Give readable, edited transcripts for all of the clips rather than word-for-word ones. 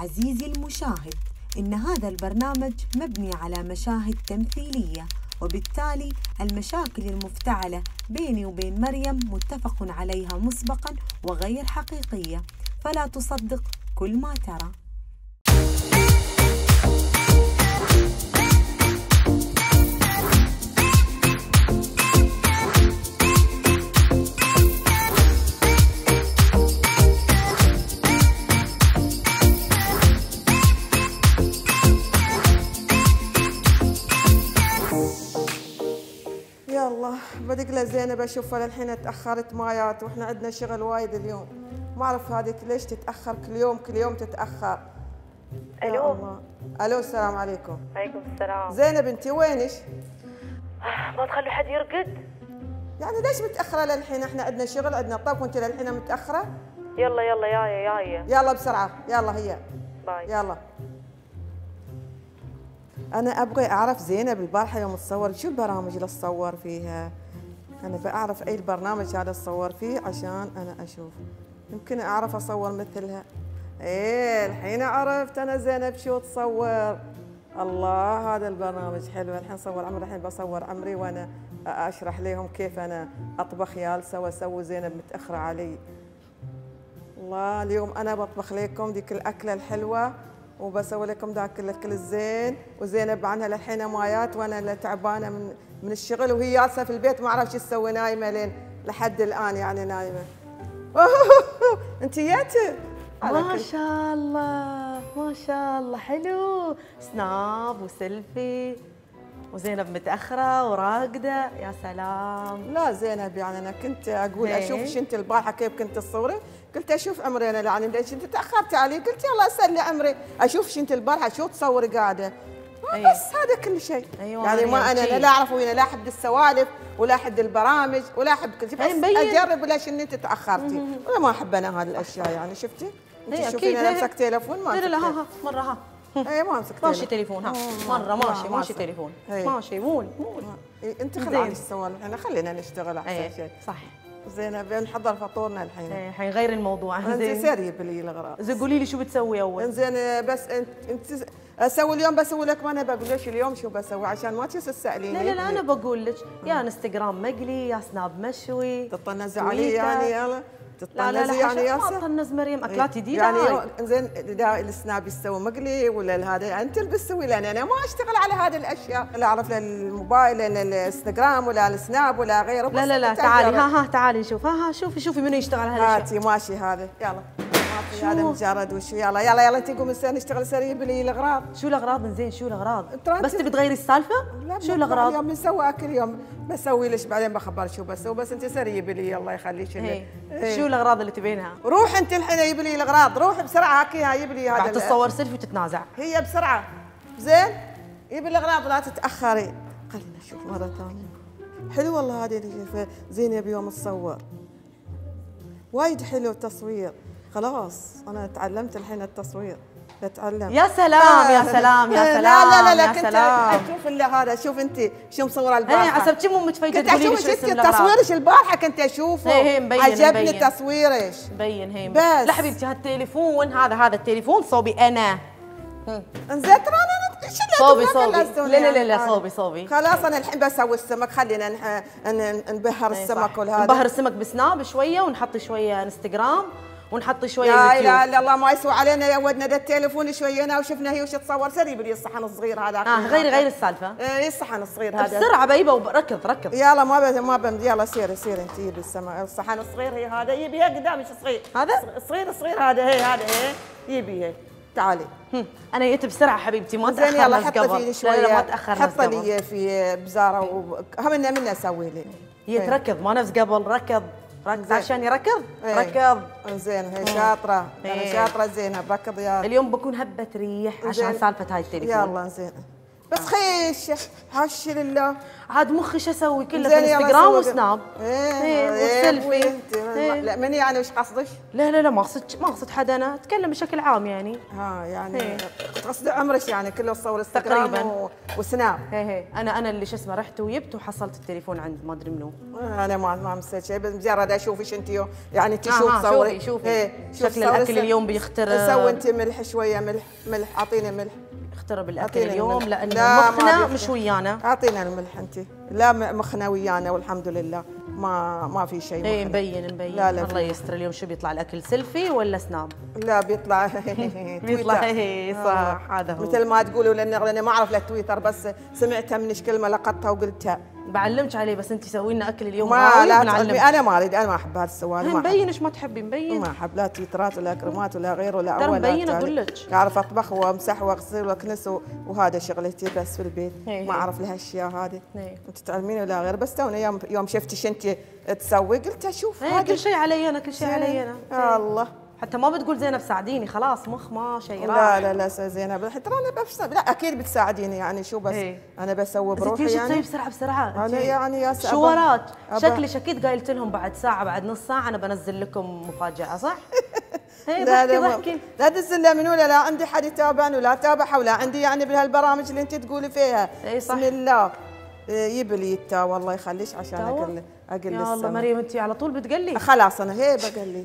عزيزي المشاهد، إن هذا البرنامج مبني على مشاهد تمثيلية، وبالتالي المشاكل المفتعلة بيني وبين مريم متفق عليها مسبقا وغير حقيقية، فلا تصدق كل ما ترى. يلا بدق لها زينب اشوفها للحين تاخرت مايات، واحنا عندنا شغل وايد اليوم. ما اعرف هذيك ليش تتاخر كل يوم تتاخر. الو الو، السلام عليكم. عليكم السلام. زينب انت وينك؟ ما تخلوا حد يرقد؟ يعني ليش متاخره للحين؟ احنا عندنا شغل، عندنا طبخ، وانت للحين متاخره؟ يلا يلا جايه يلا بسرعه، يلا هي باي. يلا أنا أبغى أعرف زينب البارحة يوم تصور شو البرامج اللي تصور فيها؟ أنا بأعرف أي البرنامج هذا تصور فيه عشان أنا أشوف يمكن أعرف أصور مثلها. إيه الحين عرفت أنا زينب شو تصور. الله هذا البرنامج حلو. الحين صور عمري، الحين بصور عمري وأنا أشرح لهم كيف أنا أطبخ يالسة وأسوي. زينب متأخرة علي. الله اليوم أنا بطبخ لكم ديك الأكلة الحلوة وبسوي لكم ذاك الاكل الزين، وزينب عنها للحين مايات وانا اللي تعبانه من الشغل، وهي جالسه في البيت ما اعرف شو تسوي، نايمه لين لحد الان يعني نايمه. انت جيتي؟ ما شاء الله ما شاء الله، حلو سناب وسيلفي وزينب متاخره وراقده. يا سلام. لا زينب يعني انا كنت اقول اشوفش انت البارحه كيف كنت تصوري، قلت اشوف عمري انا يعني ليش انت تاخرتي علي، قلت يلا اسلي عمري اشوفش انت البارحه شو تصوري قاعده. أيوة. بس هذا كل شيء. أيوة يعني ما انا لا اعرف وين، لا احب السوالف ولا احب البرامج ولا احب كل شيء، بس اجرب ليش انت تاخرتي ولا ما احب انا هذه الاشياء يعني. شفتي؟ انت تشوفين انا امسك تليفون ما لا ها مره ها اي ما امسك ماشي تليفون، ها مره ماشي تليفون ماشي مول. انت خلينا السوالف، احنا خلينا نشتغل احسن شيء. صح زينب نحضر فطورنا الحين. اي الحين غير الموضوع. انت ساريه بلي الاغراض. زين قولي لي شو بتسوي اول؟ زين بس انت اسوي اليوم بسوي لك، ما انا بقول لك اليوم شو بسوي عشان ما تساليني. لا انا بقول لك يا انستغرام مقلي يا سناب مشوي. تطنز علي يعني يلا تطنزي يعني ياسر؟ ما تطنز مريم، اكلات جديده يعني. زين لا السناب يسوي مقلي ولا هذا انت اللي بتسوي، لان انا ما اشتغل على هذه الاشياء، لا اعرف لا الموبايل ولا الانستغرام ولا السناب ولا غيره. لا تعالي ها تعالي نشوف، ها شوفي منو يشتغل على هالاشياء. هاتي ماشي هذا يلا، هذا مجرد وشو. يلا انت قومي نشتغل سريع بلي الاغراض. شو الاغراض؟ زين شو الاغراض؟ بس تبي تغيري السالفه؟ شو الاغراض؟ اليوم بنسوي اكل، يوم بسوي لك بعدين بخبر شو بسوي، بس انت سريع بلي الله يخليك. شو الاغراض اللي تبينها؟ روح انت الحين جيب لي الاغراض، روح بسرعه هاكيها جيب لي. هذا بعد تتصور سيلفي وتتنازع هي بسرعه. زين جيب الاغراض لا تتاخري. خلينا نشوف مره ثانيه. حلو والله هذه اللي زينب يوم تصور وايد حلو التصوير. خلاص انا تعلمت الحين التصوير، بتعلم. يا سلام يا سلام يا سلام. لا كنت اشوف الا هذا. شوف انت شو مصوره البارحه. عصبتي مو متفاجئه تقولي لي شو تصويرك البارحه كنت اشوفه. عجبني تصويرك. مبين هي بس. لا حبيبتي هالتليفون هذا التليفون صوبي انا. انزين ترى انا صوبي. لا صوبي. خلاص انا الحين بسوي السمك، خلينا نبهر السمك والهذا. نبهر السمك بسناب شويه ونحط شويه انستغرام ونحط شويه يوتيوب. لا لا الله ما يسوى علينا يا ودنا ده التليفون شويه وشفنا هي وش تصور. سري بلي الصحن الصغير هذا. غير السالفه. اي الصحن الصغير هذا بسرعه بيبه وركض. يلا ما بمد. يلا سيري انت جيبي الصحن الصغير. هي هذا جيبيها قدامك صغير. هذا صغير هذا. هي جيبيها. تعالي انا جيت بسرعه حبيبتي ما تاخرت. يلا حطي شويه، حطي لي في بزاره وهم منا اسوي لي. هي تركض ما نفس قبل. ركض عشان يركض. زين هي شاطره. انا شاطره زينب. ركض يا اليوم بكون هبه ريح عشان سالفه هاي التليفون. يلا زين بس خيش هش لله عاد مخي شو اسوي كله في الانستغرام وسناب ايه والسيلفي. لا ماني يعني وش قصدك؟ لا لا لا ما اقصد ما اقصد حد، انا اتكلم بشكل عام يعني. ها يعني قصد عمرك يعني كله تصور انستغرام تقريبا وسناب. ايه انا اللي شو اسمه رحت وجبت وحصلت التليفون عند ما ادري منو. انا ما مسيت بس مجرد اشوفك انت يعني انت شو تصوري. شوفي شكل الاكل اليوم بيخترب. سوي انت ملح شويه، ملح اعطيني ملح. اخترب الاكل اليوم لان مخنا مش ويانا. اعطينا الملح انت. لا مخنا ويانا والحمد لله ما في شيء. اي مبين. لا الله يستر. اليوم شو بيطلع الاكل، سيلفي ولا سناب؟ لا بيطلع بيطلع صح. هذا هو مثل ما تقولوا، لان انا ما اعرف التويتر بس سمعتها منك كلمه لقطتها وقلتها. بعلمك عليه بس انت سوي لنا اكل اليوم. ما لا تعلمي، انا ما اريد، انا ما احب هالسوالف. مبين ايش ما تحبي مبين. ما احب لا تويترات ولا كريمات ولا غيره ولا اول. مبين اقول لك اعرف اطبخ وامسح واغسل واكنس وهذا شغلتي بس في البيت. ما اعرف لهالاشياء هذه. انت تعلمين ولا غير بس تونا يوم شفتك انت تسوي قلت اشوف. كل شيء علي انا، كل شيء علي انا. الله حتى ما بتقول زينب ساعديني، خلاص مخ ما شيء راح. لا لا لا زينب حتى انا بفسر. لا اكيد بتساعديني يعني شو بس هي. انا بسوي بروحي يعني. تسوي بسرعه انا يعني يا سعد شو وراك شكلي اكيد قايلت لهم بعد ساعه بعد نص ساعه انا بنزل لكم مفاجاه صح؟ لا لا لا تنزل من ولا لا عندي حد يتابعني ولا تابعها ولا عندي يعني بهالبرامج اللي انت تقولي فيها. بسم الله يبلي التا والله يخليش عشان اقلي يا الله مريم انت على طول بتقلي. خلاص انا هي بقلي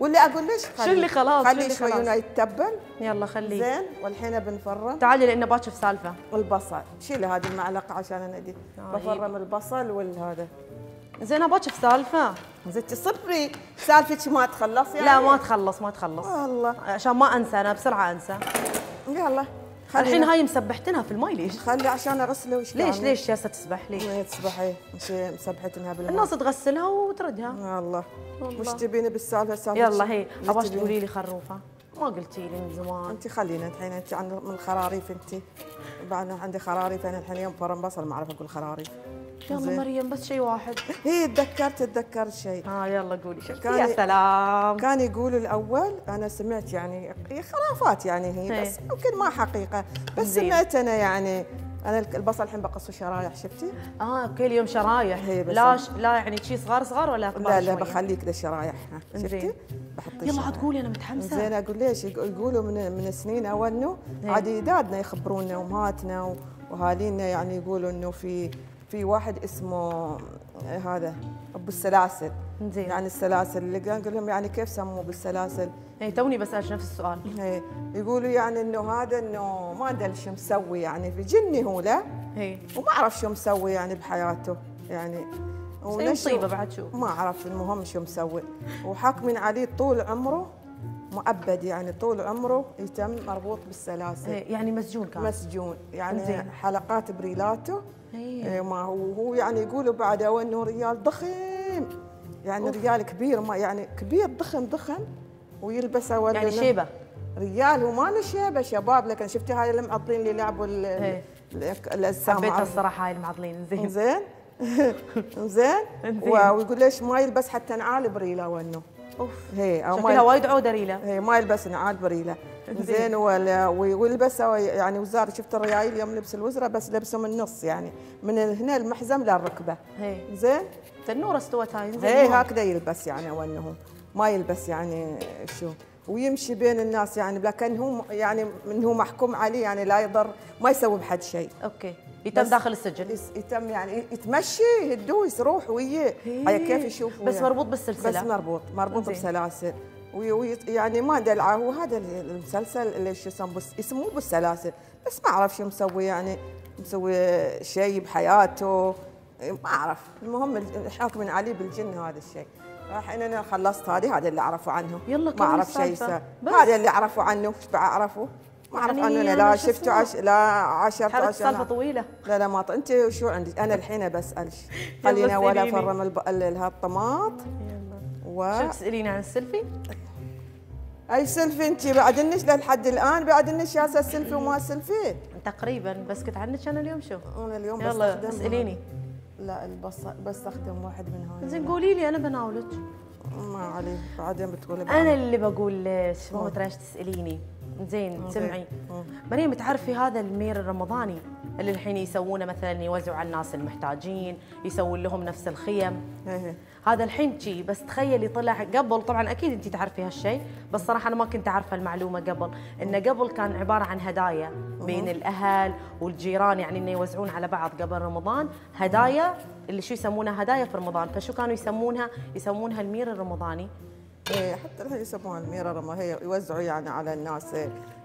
واللي اقول ليش شو اللي خلاص خلي شوينا يتبل يلا خليه زين. والحين بنفرم تعالي لانه باكر سالفه. والبصل شيلي هذه المعلقه عشان انا دي بفرم البصل والهذا زين. باكر سالفه زين صبري سالفتك ما تخلص يعني. لا ما تخلص والله عشان ما انسى انا بسرعه انسى. يلا الحين هاي مسبحتنها في الماي ليش؟ خلي عشان اغسله وشلون. ليش جالسه تسبح ليش؟ ما تسبحي مسبحتنها بالماي. الناس تغسلها وتردها. الله مش تبيني بالسالفه سالفه. يلا هي ابغاك تقولي لي خروفه ما قلتي لي من زمان. انت خلينا الحين انت عند من الخراريف انت. بعد عندي خراريف انا الحين يوم فرم بصل ما اعرف اقول خراريف. يلا مريم بس شيء واحد. هي تذكرت شيء. يلا قولي شو. يا سلام كان يقولوا الاول انا سمعت يعني خرافات يعني هي بس يمكن ما حقيقه بس زين. سمعت انا يعني انا البصل الحين بقصه شرايح شفتي؟ كل يوم شرايح. لا يعني شيء صغار ولا كبار؟ لا بخليه كذا شرايح شفتي؟ بحطيه. يلا عاد قولي انا متحمسه. زين اقول ليش يقولوا من سنين اول انه عادي اجدادنا يخبرونا وامهاتنا واهالينا يعني يقولوا انه في واحد اسمه هذا ابو السلاسل. زين يعني السلاسل اللي قال لهم يعني كيف سموه بالسلاسل؟ اي توني بسألش نفس السؤال. اي يقولوا يعني انه هذا انه ما ادري شو مسوي يعني في جني هو لا اي وما اعرف شو مسوي يعني بحياته يعني مصيبه بعد شو ما اعرف المهم شو مسوي وحاكمين عليه طول عمره مؤبد يعني طول عمره يتم مربوط بالسلاسل. يعني مسجون كان يعني زين. حلقات بريلاته ما هو يعني يقولوا بعده انه رجال ضخم يعني رجال كبير ما يعني كبير ضخم ويلبسه يعني شيبه رجال وما له شيبه شباب. لكن شفتي هاي اللي معضلين اللي لعبوا السامعه حبيتها الصراحه هاي المعضلين. زين ويقول ليش ما يلبس حتى نعال بريله وانه هي شكلها وايد عوده ريله. هي ما يلبس نعال بريله زين ولا ويلبسه يعني وزاره. شفت الرجال يوم لبس الوزره بس لبسه من النص يعني من هنا المحزم للركبه. زين تنوره استوت هاي. زين هكذا يلبس يعني وانه ما يلبس يعني شو ويمشي بين الناس يعني لكن هو يعني من هو محكوم عليه يعني لا يضر ما يسوي بحد شيء. اوكي يتم داخل السجن يتم يعني يتمشي يدوس يروح وياه على كيف يشوفه بس يعني. مربوط بالسلسله بس مربوط بسلاسل يعني ما دلعه هو هذا المسلسل اللي شو يسموه بالسلاسل بس ما اعرف شو مسوي يعني مسوي شيء بحياته ما اعرف. المهم حاكمين عليه بالجن هذا الشيء. الحين انا خلصت هذا اللي اعرفه عنه. يلا ما اعرف شيء هذا اللي اعرفه عنه ايش اعرفه ما اعرف عنه انا لا شفته لا عشرت سالفه طويله. لا ما انت شو عندك انا الحين بسالش خلينا ولا فرم الطماط يلا شو تساليني عن السيلفي؟ اي سيلفي انت بعد النش لحد الان بعد النش ياسه سيلفي وما سيلفي تقريبا بس كنت عنك انا اليوم شو؟ انا اليوم يلا اساليني. لا البصل بستخدم واحد من هاي. زين قولي لي انا بناولك. ما عليك بعدين بتقولي انا اللي بقول لك ما تريش تساليني. زين سمعي مريم تعرفي هذا المير الرمضاني اللي الحين يسوونه مثلا يوزعوا على الناس المحتاجين، يسوون لهم نفس الخيم. هذا الحين شيء، بس تخيلي طلع قبل، طبعا اكيد انت تعرفي هالشيء، بس صراحه انا ما كنت اعرف المعلومه قبل، انه قبل كان عباره عن هدايا بين الاهل والجيران، يعني انه يوزعون على بعض قبل رمضان هدايا، اللي شو يسمونها هدايا في رمضان، فشو كانوا يسمونها؟ يسمونها المير الرمضاني. إيه حتى الحين يسموها الميرة رمضان، هي يوزعوا يعني على الناس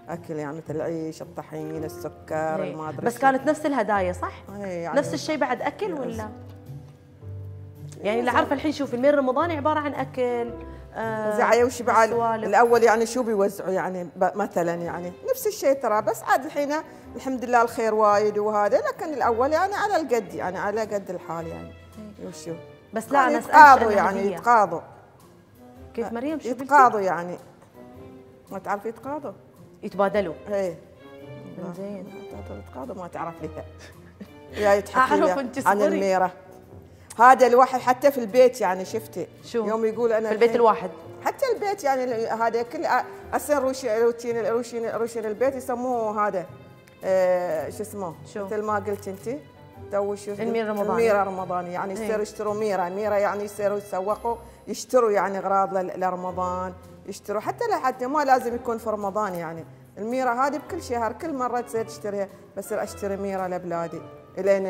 اكل، يعني مثل العيش، الطحين، السكر، ما ادري. بس كانت نفس الهدايا صح؟ يعني نفس الشيء بعد اكل ولا؟ يعني اللي عارفه الحين شوفي المير رمضاني عباره عن اكل زعيا وش بعد الاول، يعني شو بيوزعوا يعني مثلا يعني نفس الشيء ترى، بس عاد الحين الحمد لله الخير وايد وهذا، لكن الاول يعني على القد، يعني على قد الحال يعني وشو. بس لا انا يتقاضوا، يعني يتقاضوا. كيف مريم؟ شو يتقاضوا يعني؟ ما تعرفي يتقاضوا؟ يتبادلوا. ايه زين. يتقاضوا ما تعرف لها. يا تحكي عن الميره. هذا الواحد حتى في البيت يعني شفتي شو؟ يوم يقول انا في البيت الواحد، حتى البيت يعني هذا كل هسه روشين البيت يسموه هذا شو اسمه؟ مثل ما قلت انت تو شو الميره رمضان، الميره رمضان يعني يصير يشتروا ميره يعني يصيروا يتسوقوا، يشتروا يعني اغراض لرمضان، يشتروا حتى ما لازم يكون في رمضان، يعني الميره هذه بكل شهر كل مره تصير تشتريها، بصير اشتري ميره لبلادي الين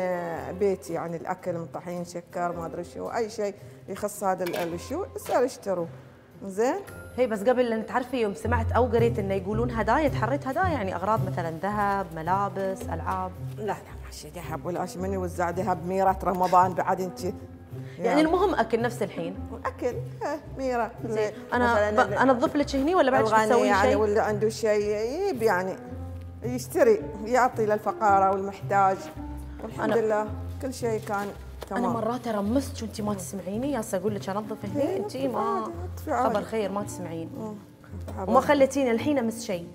بيتي، يعني الاكل مطحين، سكر، ما ادري شو، اي شيء يخص هذا الشو يصير يشتروا. زين هي بس قبل ان تعرفي يوم سمعت او قريت انه يقولون هدايا، تحريت هدايا يعني اغراض مثلا ذهب، ملابس، العاب. لا ماشي ذهب ولا شيء، من يوزع ذهب ميره رمضان بعد انت يعني المهم اكل نفس الحين اكل ميره. زين انا اضيف لك هني ولا بعد تسوي يعني شيء ولا عنده شيء يجيب يعني يشتري يعطي للفقراء والمحتاج، والحمد لله كل شيء كان تمام. انا مرات ارمسك وانت ما تسمعيني، هسه اقول لك انظف هني انت ما خبر خير ما تسمعين، وما خليتيني الحين امس شيء.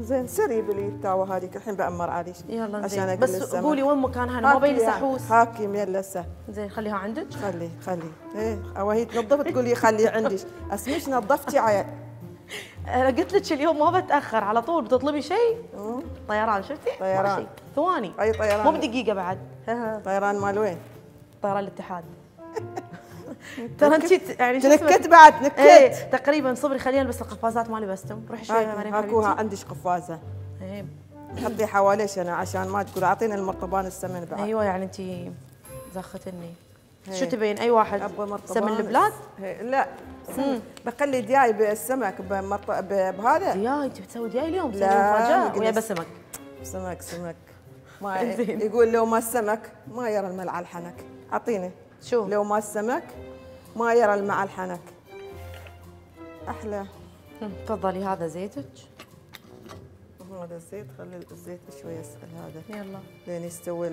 زين سري باليتاوه هذيك الحين بامر عليك يلا زين، بس قولي وين مكانها، انا ما بين لي سحوس. هاكي ملسه زين خليها عندك، خلي ايه او هي تنظف تقولي خليه عندك، اسميش نظفتي عيال. انا قلت لك اليوم ما بتاخر، على طول بتطلبي شيء طيران، شفتي؟ طيران ثواني، اي طيران مو بدقيقه بعد. طيران مال وين؟ طيران الاتحاد. ترى انت يعني تنكت بعد نكت ايه تقريبا. صبري خلينا البس القفازات مالي بستم، روحي شوي مريم حبيبتي اكوها عندك قفازه ايه حطي حواليش انا عشان ما تقول اعطيني المرطبان السمن بعد. ايوه يعني انت زختني شو تبين اي واحد سمن البلاد؟ لا بقلي دياي بالسمك بهذا دياي. انت بتسوي دياي اليوم؟ لا ويا بسمك سمك ما يقول لو ما السمك ما يرى الملع على الحنك. اعطيني شو لو ما السمك ما يرى الماء على الحنك. احلى. تفضلي هذا زيتك. هذا الزيت خلي الزيت شويه يسخن هذا. يلا. لين يستوي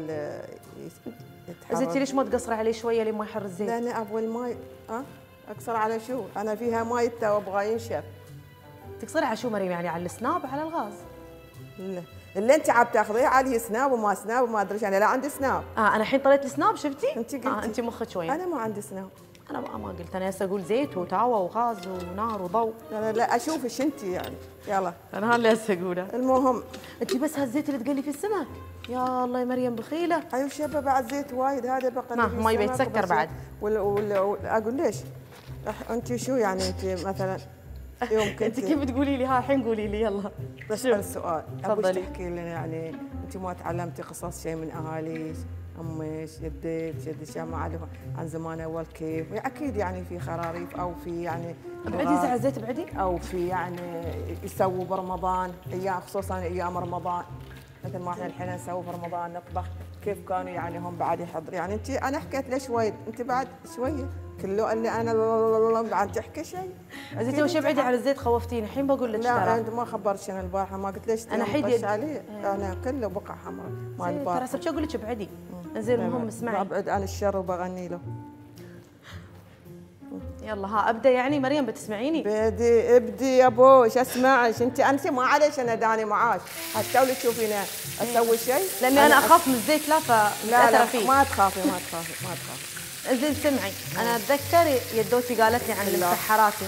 يتحرر. زيتي ليش ما تقصري عليه شويه لين ما يحر الزيت؟ لان ابغى الماء اقصر على شو؟ انا فيها ماي تو ابغى ينشف. تقصري على شو مريم؟ يعني على السناب على الغاز؟ لا. اللي انت عم تاخذيه عليه سناب وما سناب وما ادري، يعني لا عندي سناب. انا الحين طلعت السناب شفتي؟ انت قلتي انت مخك شويه. انا ما عندي سناب. انا ما قلت، انا هسه اقول زيت وتاوه وغاز ونار وضوء. لا اشوفش انت يعني. يلا انا اللي هسه اقوله. المهم انت بس هالزيت اللي تقلي في السمك. يا الله يا مريم بخيله. ايوه شبه بعد زيت وايد هذا بقى ما يبي يتسكر بعد. اقول ليش؟ انت شو يعني انت مثلا يمكن انت كيف تقولي لي؟ ها الحين قولي لي يلا. بس السؤال تفضلي تحكي لنا، يعني انت ما تعلمتي قصص شيء من اهاليك، امك، جدك ما علمها عن زمان اول كيف؟ اكيد يعني في خراريف او في يعني بعدي زعل زيت بعدي او في يعني يسووا برمضان ايام، خصوصا ايام رمضان مثل ما احنا الحين نسوي في رمضان نطبخ، كيف كانوا يعني هم بعد يحضر يعني انت انا حكيت ليش وايد انت بعد شويه كله اللي انا بعد تحكي شيء. زيتي وش بعدي على الزيت خوفتيني، الحين بقول لك لا انت ما خبرتني انا البارحه ما قلت ليش انا حيدي عليه انا كله بقع حمراء ما البارحه ترى شو اقول لك بعدي. زين المهم اسمعي ابعد عن الشر وبغني له. يلا ها ابدا يعني مريم بتسمعيني؟ بدي ابدي يا بوش اسمعش انت ما عليش انا داني معاش حتى لو تشوفين اسوي شيء لاني انا اخاف من الزيت لا فمتاثره فيه. ما تخافي ما تخافي ما تخافي. انزين سمعي انا اتذكر يدوتي قالت لي عن المسحراتي.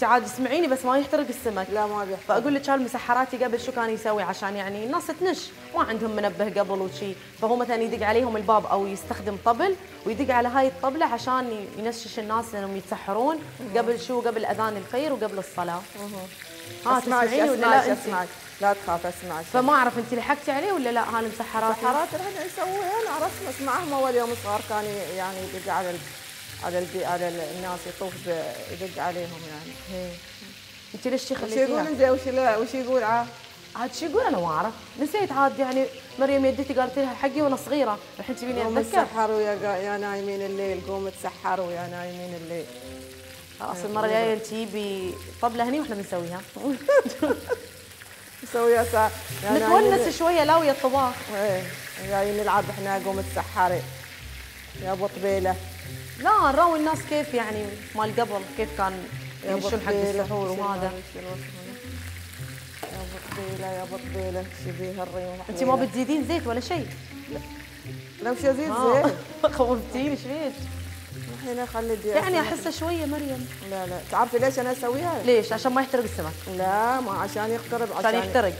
قلتي عادي اسمعيني بس ما يحترق السمك. لا ما بيحترق. فاقول لك كان مسحراتي قبل شو كان يسوي عشان يعني الناس تنش ما عندهم منبه قبل وشي، فهو مثلا يدق عليهم الباب او يستخدم طبل ويدق على هاي الطبله عشان ينشش الناس انهم يتسحرون قبل شو؟ قبل اذان الخير وقبل الصلاه. ها اسمعيني ولا لا؟ اسمعك لا تخاف اسمعك. فما اعرف انت لحقتي عليه ولا لا؟ هاي المسحرات احنا نسويها عرفنا معهم. اول يوم صغار كان يعني يدق على الناس يطوف يدق عليهم يعني. انت ليش شي خليتيها؟ وش يقول زين وش لا وش يقول عاد شو يقول؟ انا ما اعرف نسيت عاد يعني. مريم يدتي قالت لها حقي وانا صغيره، الحين تبيني اتذكر. سحروا يا نايمين الليل، قوموا تسحروا يا نايمين الليل. خلاص المره الجايه تجيبي طبله هني واحنا بنسويها. نسويها ساعه نتونس شويه لا ويا الطباخ. ايه جايين نلعب احنا قوموا تسحري يا ابو طبيله. لا نراوي الناس كيف يعني مال قبل كيف كان يمشون حق السحور وهذا. يا بطبيله يا بطبيله شبيه الريم. انت ما بتزيدين زيت ولا شيء؟ لا مش ازيد زيت. خوفتيني ايش ليش؟ الحين خلي يعني احسه شويه مريم. لا لا تعرفي ليش انا اسويها؟ ليش؟ عشان ما يحترق السمك. لا ما عشان يقترب عشان يحترق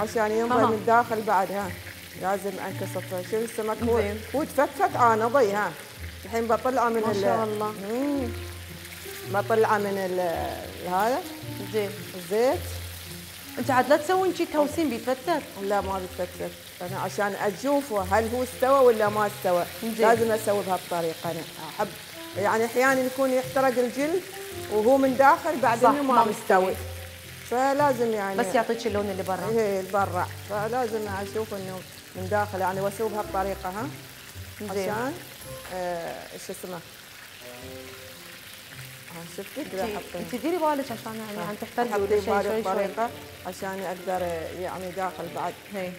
عشان ينضي من الداخل بعد. ها لازم انكسطها. شوف السمك هو تفتفت انا ضيها الحين بطلعه من ما شاء الله. بطلعه من هذا زين الزيت. انت عاد لا تسوين شي توسين بيتفتت؟ لا ما بيتفتت. انا عشان اشوفه هل هو استوى ولا ما استوى لازم اسوي بهالطريقه. انا احب يعني احيانا يكون يحترق الجلد وهو من داخل بعد انه ما مستوي فلازم يعني بس يعطيك اللون اللي برا. ايه اللي برا فلازم اشوف انه من داخل يعني واسوي بهالطريقه. ها عشان شو اسمه شفتي كذا حطيت. انت ديري بالك عشان يعني عم تحترقي ولا شيء شوي بهالطريقه عشان اقدر يعني داخل بعد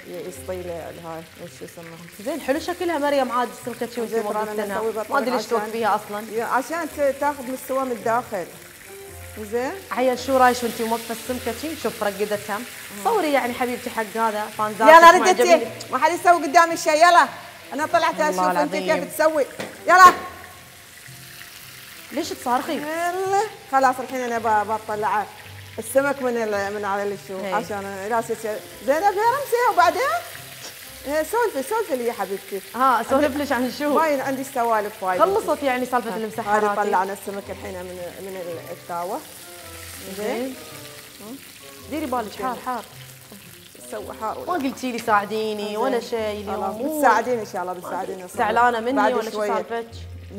يسطي له هاي وش يسموها. زين حلو شكلها مريم عاد سمكتي وانت مضبوطينها ما ادري ليش توقفيها فيها اصلا عشان تاخذ مستوى من الداخل. زين عيل شو رايك وانت موقفه السمكه؟ شوف رقدتها. صوري يعني حبيبتي حق هذا فانزات. يلا ردتي ما حد يسوي قدامي شيء. يلا انا طلعت اشوف انت كيف تسوي. يلا ليش تصارخي؟ يلا خلاص الحين انا بطلع السمك من على الشو عشان راسي. زينب رمسيها وبعدين سولفي لي يا حبيبتي. ها اسولف لك عن شو؟ ما عندي سوالف وايد. خلصت يعني سالفه المسحرات. هذه طلعنا السمك الحين من التاوه. زين ديري بالك حار حار. سوي حار ما قلتي لي ساعديني ولا شيء اليوم. بتساعدين ان شاء الله بتساعدين. زعلانه مني ولا شو سالفتك؟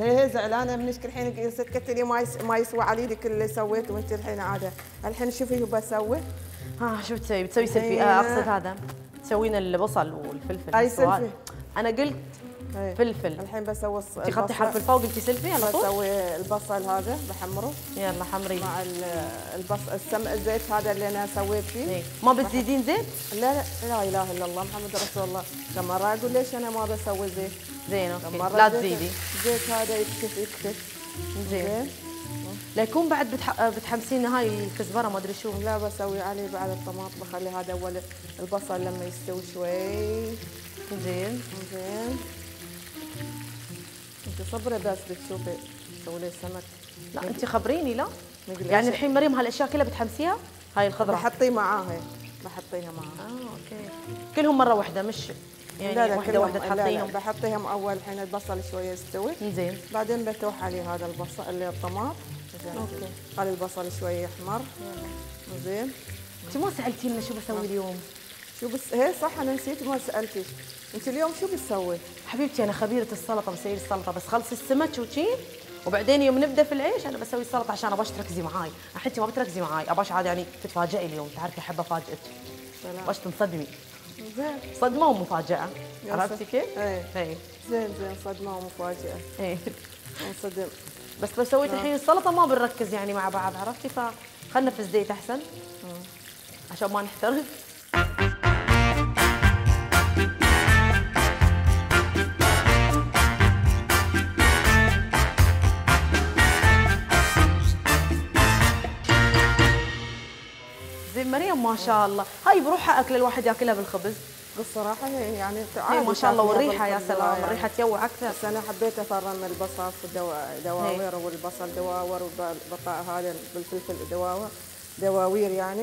هي زعلانه منك الحين سكت لي ما يسوى على يدك اللي سويته وانت الحين عاده. الحين شوفي شو بسوي. ها شو بتسوي؟ بتسوي سيلفي اقصد هذا. تسوين البصل والفلفل. اي سيلفي. انا قلت فلفل. الحين بسوي الصلصه. انت خدتي حرف الفاء وقلتي سيلفي على طول. بسوي البصل هذا بحمره. يلا حمري. مع الزيت هذا اللي انا سويت فيه. ايه. ما بتزيدين زيت؟ لا اله الا الله محمد رسول الله. كم مره اقول ليش انا ما بسوي زيت؟ زين اوكي لا تزيدي. الزيت هذا يكتف. زين. لا يكون بعد بتحمسين هاي الكزبره ما ادري شو. لا بسوي عليه بعد الطماط بخلي هذا اول البصل لما يستوي شوي. زين زين انت صبري بس بتشوفي تسوي لي سمك. لا انت خبريني لا مقلقش. يعني الحين مريم هالاشياء كلها بتحمسيها هاي الخضره بحطي معاها بحطيها معاها. اوكي كلهم مره واحده مش يعني لا وحده تحطيهم؟ بحطيهم اول حين البصل شويه يستوي. زين بعدين بتوح عليه هذا البصل اللي الطماط. اوكي خلي البصل شويه يحمر. زين انت ما سالتينا شو بسوي اليوم؟ شو بس هي صح انا نسيت ما سالتك انت اليوم شو بتسوي؟ حبيبتي انا خبيره السلطه بسوي السلطه بس خلصي السمك وشي وبعدين يوم نبدا في العيش انا بسوي السلطه عشان اباش تركزي معاي. الحين انت ما بتركزي معاي اباش عاد يعني تتفاجئي اليوم. تعرفي احب افاجئك باش تنصدمي. زين صدمه ومفاجاه عرفتي كيف؟ اي زين صدمه ومفاجاه. اي انصدم بس لو سويت الحين السلطه ما بنركز يعني مع بعض عرفتي فخلنا في الزيت احسن عشان ما نحترق. مريم ما شاء الله هاي بروحها اكل الواحد ياكلها بالخبز بالصراحه يعني ما شاء الله، والريحه يا سلام يعني. الريحه تجوع اكثر، بس انا حبيت افرم البصل دواوير والبصل دواور والبطاء هذا بالفلفل دواور دواوير يعني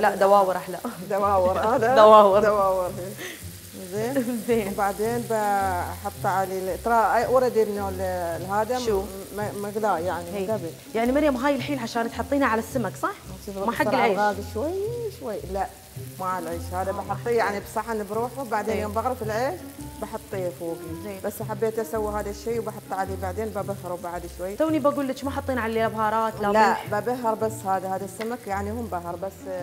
لا دواور احلى دواور هذا دواور زين زين. وبعدين بحط عليه ترى اوريدي انه هذا شو مقلاه يعني قبل يعني. مريم هاي الحين عشان تحطينها على السمك صح؟ ما حق العيش شوي شوي لا ما على العيش هذا بحطيه يعني بصحن بروحه، وبعدين يوم بغرف العيش بحطيه فوقي، بس حبيت اسوي هذا الشيء وبحط عليه بعدين ببهره بعد شوي. توني بقول لك ما حطين عليه بهارات لا ملح؟ لا ببهر بس هذا السمك يعني هم بهر بس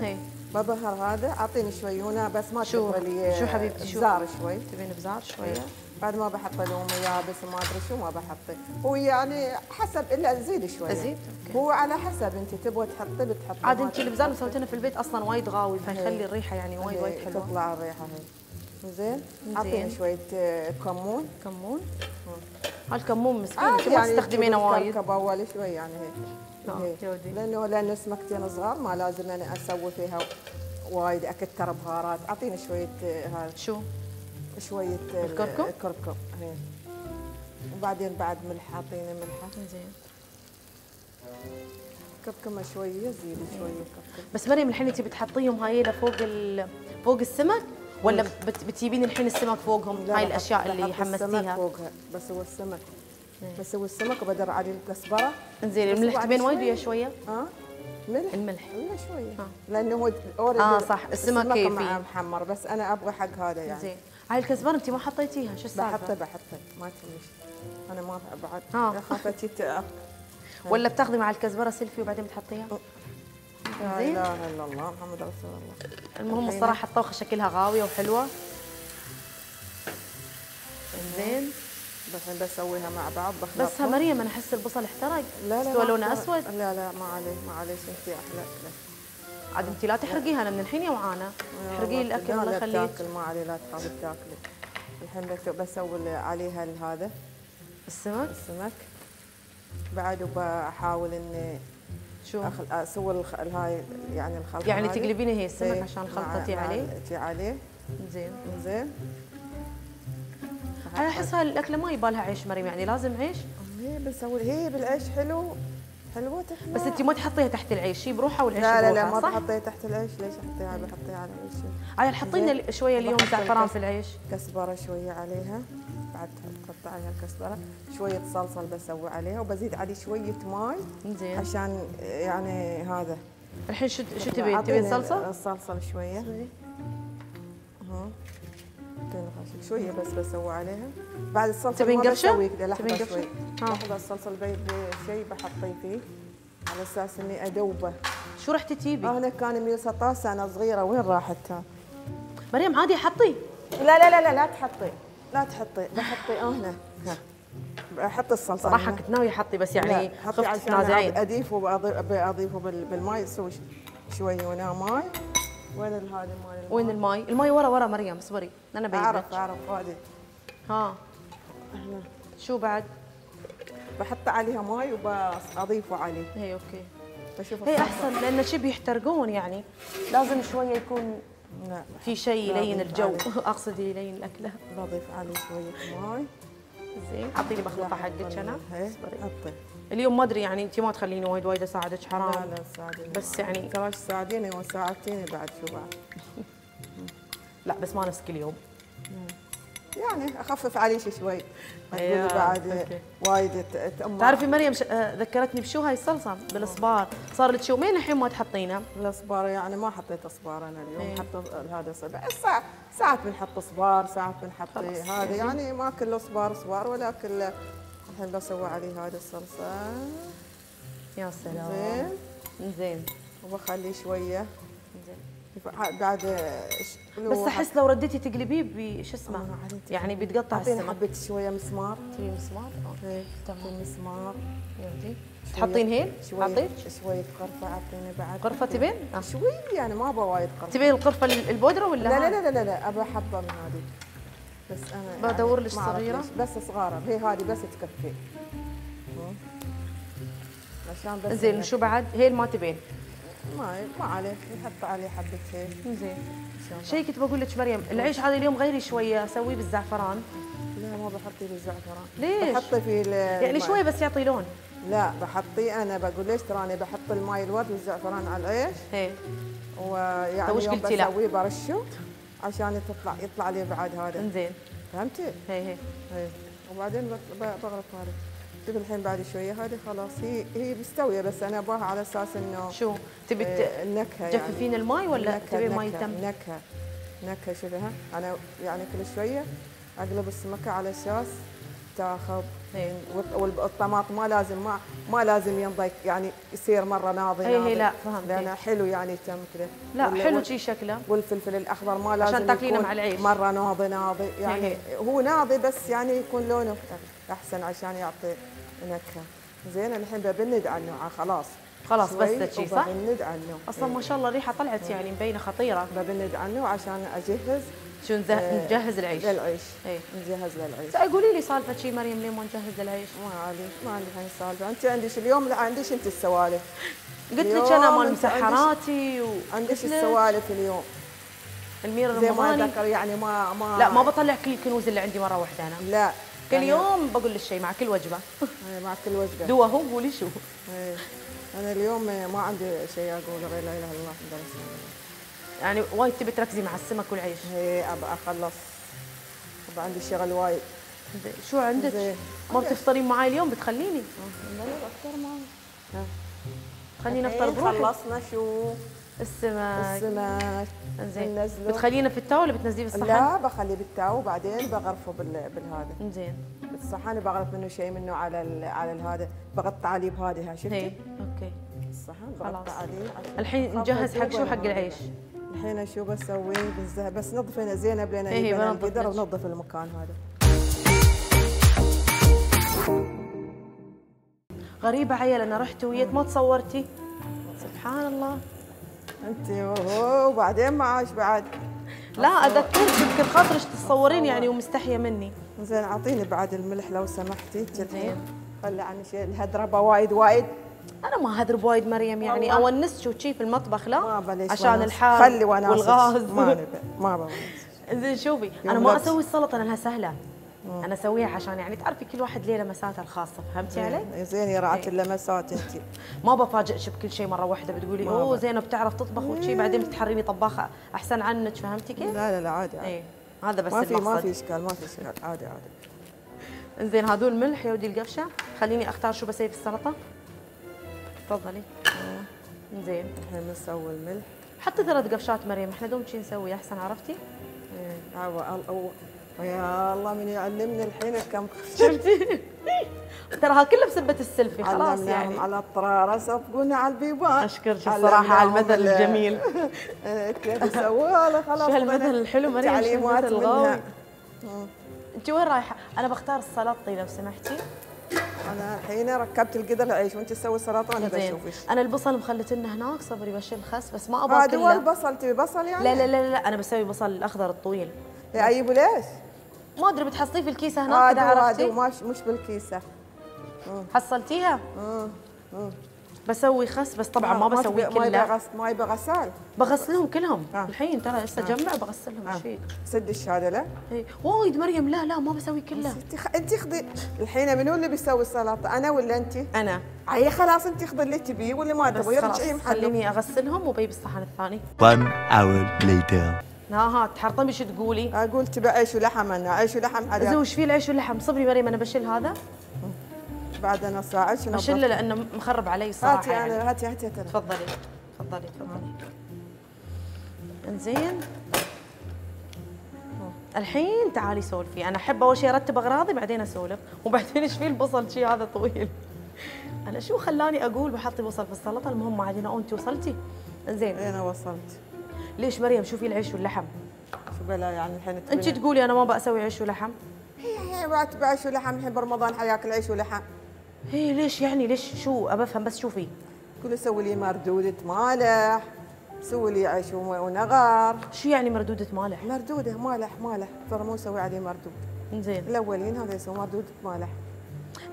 ببهر هذا. اعطيني شوي هنا بس ما تبغى شو حبيبتي شو بزار شوي تبين بزار شوية بعد ما بحط لهم يابس وما ادري شو ما بحطه، هو يعني حسب الا ازيد شوي ازيد أوكي. هو على حسب انت تبغى تحطي بتحطي عاد انت البزار اللي سويتينه في البيت اصلا وايد غاوي فيخلي الريحه يعني وايد وايد حلوه تطلع الريحه هي زين. اعطيني شويه كمون هالكمون مسكين انت ما تستخدمينه وايد اول شوي يعني هيك لانه سمكتين صغار ما لازم انا اسوي فيها وايد اكثر بهارات. اعطيني شويه هذا شو شوية الكركم هي. وبعدين بعد ملح حاطينه ملح زين كركمه شوية زيد شوية كركم. بس مريم الحين انت بتحطيهم هاي فوق السمك ولا بتجيبين الحين السمك فوقهم؟ هاي الاشياء اللي حمستيها فوقها بس هو السمك بسوي السمك وبدر عليه الكسبرة. انزين الملح تبين وايد ويا شوية؟ اه ملح الملح شوية لانه هو اوريدي صح السمك كيفي محمر بس انا ابغى حق هذا يعني زين. هاي الكزبره انت ما حطيتيها شو السالفه؟ بحطها ما تمشي انا ما بعد اخاف ولا بتاخذي مع الكزبره سيلفي وبعدين بتحطيها؟ لا اله الا الله محمد رسول الله. المهم الصراحه الطبخه شكلها غاويه وحلوه. زين الحين بسويها مع بعض بخلطها بس مريم انا احس البصل احترق استوى لونه اسود. لا لا ما عليه ما عليه انت احلى عاد انت لا تحرقيها انا من الحين جوعانه تحرقي الاكل الله يخليك. لا تاكل ما عليه لا تحاولي تاكلي. الحين بسوي عليها هذا السمك بعد وبحاول اني شو اسوي هاي يعني الخلطه يعني تقلبينه هي السمك عشان خلطتي عليه عليه زين زين. انا احس هاي الاكله ما يبالها عيش مريم يعني لازم عيش هي بنسوي هي بالعيش حلو حلوته بس انت ما تحطيها تحت العيش هي بروحها والعيش بروحها صح؟ لا لا ما تحطيها تحت العيش ليش احطيها بحطيها على العيش. عاد حطي لنا شويه اليوم زعفران في العيش كسبره شويه عليها بعد تحط عليها الكسبره شويه صلصه اللي بسوي عليها وبزيد عليه شويه ماي زين عشان يعني هذا. الحين شو تبين؟ تبين صلصه؟ الصلصه شويه اها شويه بس بسوي عليها بعد الصلصه تبين قرشه؟ تبين قرشه؟ لحظه الصلصه البيض شيء بحطيه فيه على اساس اني ادوبه. شو رحتي تجيبي؟ انا كان ميلسه طاسه انا صغيره وين راحت؟ مريم عادي حطي لا لا لا لا لا تحطي لا تحطي بحطي هنا بحط الصلصه صراحه كنت ناويه احطي بس يعني خفت تنازعين اضيفه بأضيفه بالماي اسوي شويه وهنا ماي وين هذا مال وين الماي؟ الماي ورا مريم اصبري انا بجيبه اعرف وادي ها شو بعد؟ بحط عليها ماي وبضيفه عليه. اي اوكي. بشوف هي احسن لان شي بيحترقون يعني لازم شويه يكون في شيء يلين الجو اقصد يلين الاكله. بضيف عليه شويه ماي. زين اعطيني مخلوطه حقك انا. اصبري. حطي. اليوم ما ادري يعني انت ما تخليني وايد اساعدك حرام. لا لا ساعديني. بس يعني تراش تساعديني وساعدتيني بعد شو بعد. لا بس ما نفس كل يوم. يعني اخفف عليك شوي تقولي بعد وايد تأمر. تعرفي مريم ذكرتني بشو هاي الصلصه بالصبار صار لك يومين الحين ما تحطينه الصبار يعني ما حطيت صبار انا اليوم حطيت هذا صبار ساعات بنحط صبار ساعات بنحط هذا يعني ما كله صبار ولا كله. الحين بسوي عليه هذا الصلصه يا سلام زين زين وبخليه شويه بعد بس احس لو رديتي تقلبيه بشو اسمه يعني بيتقطع السمك. حبيت شويه مسمار تبي مسمار؟ اوكي تمام مسمار يودي تحطين هيل؟ اعطيك شويه قرفه اعطيني بعد قرفه تبين؟ شويه يعني ما ابغى وايد قرفه تبين القرفه البودره ولا لا لا لا لا لا ابغى حبه من هذه بس انا بدور لك صغيره بس صغاره هي هذه بس تكفي عشان بس زين شو بعد؟ هيل ما تبين ما عليه نحط عليه حبه زيت. زين. شيء كنت بقول لك مريم، العيش هذا اليوم غيري شويه، سويه بالزعفران. لا ما بحطيه بالزعفران. ليش؟ بحطه في يعني شويه بس يعطي لون. لا بحطيه، انا بقول ليش تراني بحط الماي الورد والزعفران على العيش. ايه. ويعني يوم بسويه برشه عشان يطلع لي بعد هذا. زين. فهمتي؟ ايه ايه. وبعدين بغرف هذا. شوف الحين بعد شويه هذه خلاص هي مستويه، بس انا ابغاها على اساس انه شو تبي النكهه يعني. تجففين الماي ولا تبي ماي تم؟ نكهه شوفها، انا يعني كل شويه اقلب السمكه على اساس تاخذ. والطماط ما لازم ينضيق يعني يصير مره ناضي. اي لا فهمت. لانه حلو يعني تم كذا. لا حلو شي شكله. والفلفل الاخضر ما لازم عشان تاكلينه مع العيش مره ناضي يعني. هو ناضي بس يعني يكون لونه احسن عشان يعطي نكهه. زين الحين ببند على النوعه خلاص بس تشي صح؟ ببند على النوع. اصلا ما شاء الله الريحه طلعت يعني مبينه خطيره. ببند على النوع عشان اجهز شو نجهز العيش. للعيش. اي نجهز للعيش. قولي لي سالفه شي مريم ليه ما نجهز للعيش؟ ما عندي هاي السالفه، انت عندك اليوم لا عنديش انت السوالف. قلت لك انا مال مسحراتي عنديش السوالف اليوم. المير الرمضاني زي ما يعني ما لا ما بطلع كل الكنوز اللي عندي مره واحده انا. لا كل يوم بقول لك شيء مع كل وجبه. مع كل وجبه. دوا هو قولي شو. انا اليوم ما عندي شيء اقوله غير لا اله الا الله الحمد لله. يعني وايد تبي تركزي مع السمك والعيش. ايه ابى اخلص. عندي شغل وايد. شو عندك؟ ما بتفطرين معي اليوم بتخليني؟ لا بفطر معي. خلينا نفطر بروحي. خلصنا شو؟ السمك. زين بتخلينا في التاو ولا بتنزليه بالصحن؟ لا بخليه بالتاو وبعدين بغرفه بالهذا. زين. بالصحن بغرف منه شيء منه على هذا، بغطي عليه بهذه شفتي؟ ايه اوكي. الصحن بغطي عليه. الحين نجهز حق شو؟ حق العيش. الحين شو بسوي بالزهر بس نظفينه زينب لين اجيبها القدر ونظف المكان هذا. غريبة عيال انا رحت وياك ما تصورتي سبحان الله انت وبعدين معاش بعد. لا اذكرك يمكن خاطرك تتصورين يعني ومستحيه مني. زين اعطيني بعد الملح لو سمحتي. زين خلي عني شيء الهدربه وايد. أنا ما هدرب وايد مريم يعني أونسك وشي في المطبخ لا عشان الحار خلي والغاز ما بونس. زين شوفي أنا ما أسوي السلطة لأنها سهلة. أنا أسويها عشان يعني تعرفي كل واحد له لمساته الخاصة فهمتي علي؟ زين يا رعاة اللمسات أنت. ما بفاجئش بكل شيء مرة واحدة بتقولي أوه زينب بتعرف تطبخ وشي بعدين بتحرمي طباخة أحسن عنك فهمتي كيف؟ لا عادي عادي. هذا بس المقصد. ما في إشكال عادي. زين هذول ملح يا ودي القفشة. خليني أختار شو بسوي في السلطة. تفضلي. زين الحين نسوي الملح. حطي 3 قفشات مريم، احنا دوم شي نسوي احسن عرفتي؟ ايه عوا يا الله من يعلمني الحين كم شفتي؟ تراها كلها بسبة السلفي خلاص يعني على الطرارة صفقونا على البيبان. اشكرك الصراحة على المثل الجميل. كيف سووا خلاص. شو هالمثل الحلو مريم شو المثل الغاوي. انت وين رايحة؟ انا بختار السلطي لو سمحتي. أنا الحين ركبت القدر العيش وأنت تسوي سلطة وأنا بشوفك. أنا البصل مخلتنه هناك صبري بشيل خس بس ما أبغى كله. هذا البصل تبي بصل يعني؟ لا أنا بسوي بصل الأخضر الطويل. أجيبه ليش؟ ما أدري بتحصليه في الكيسة هناك إذا عرفتي. مش بالكيسة. حصلتيها؟ بسوي خس بس طبعا ما بسوي كله. ما يبغى غسال. بغسلهم كلهم الحين ترى لسه جمع بغسلهم شيء. سدش هذا لا؟ اي وايد مريم لا ما بسوي كله. انت خذي الحين منو اللي بيسوي السلطه انا ولا انت؟ انا. اي خلاص انت خذي اللي تبيه واللي ما تبغيه رجعي محله. خليني اغسلهم وبي بالصحن الثاني. 1 hour later. ها تحرطمي شو تقولي؟ اقول تبي عيش ولحم انا عيش ولحم هذا. زين وش في العيش واللحم؟ صبري مريم انا بشيل هذا. بعد انا ساعدش بشله لانه مخرب علي صراحه. هاتي يعني. انا هاتي تفضلي. انزين الحين تعالي سولفي. انا احب اول شيء ارتب اغراضي بعدين اسولف وبعدين ايش في البصل شي هذا طويل. انا شو خلاني اقول بحطي بصل في السلطه. المهم ما علينا. انت وصلتي؟ انزين انا وصلت. ليش مريم شوفي العيش واللحم شو بلا يعني الحين انت تقولي انا ما بسوي عيش ولحم. هي بعد بعيش ولحم الحين برمضان حياكل عيش ولحم. هي ليش يعني ليش شو افهم بس شوفي. قولي سوي لي مردودة مالح، سوي لي عيش ونغر. شو يعني مردودة مالح؟ مردودة مالح ترى مو سوي عليه مردود. زين. الاولين هذا يسوي مردودة مالح.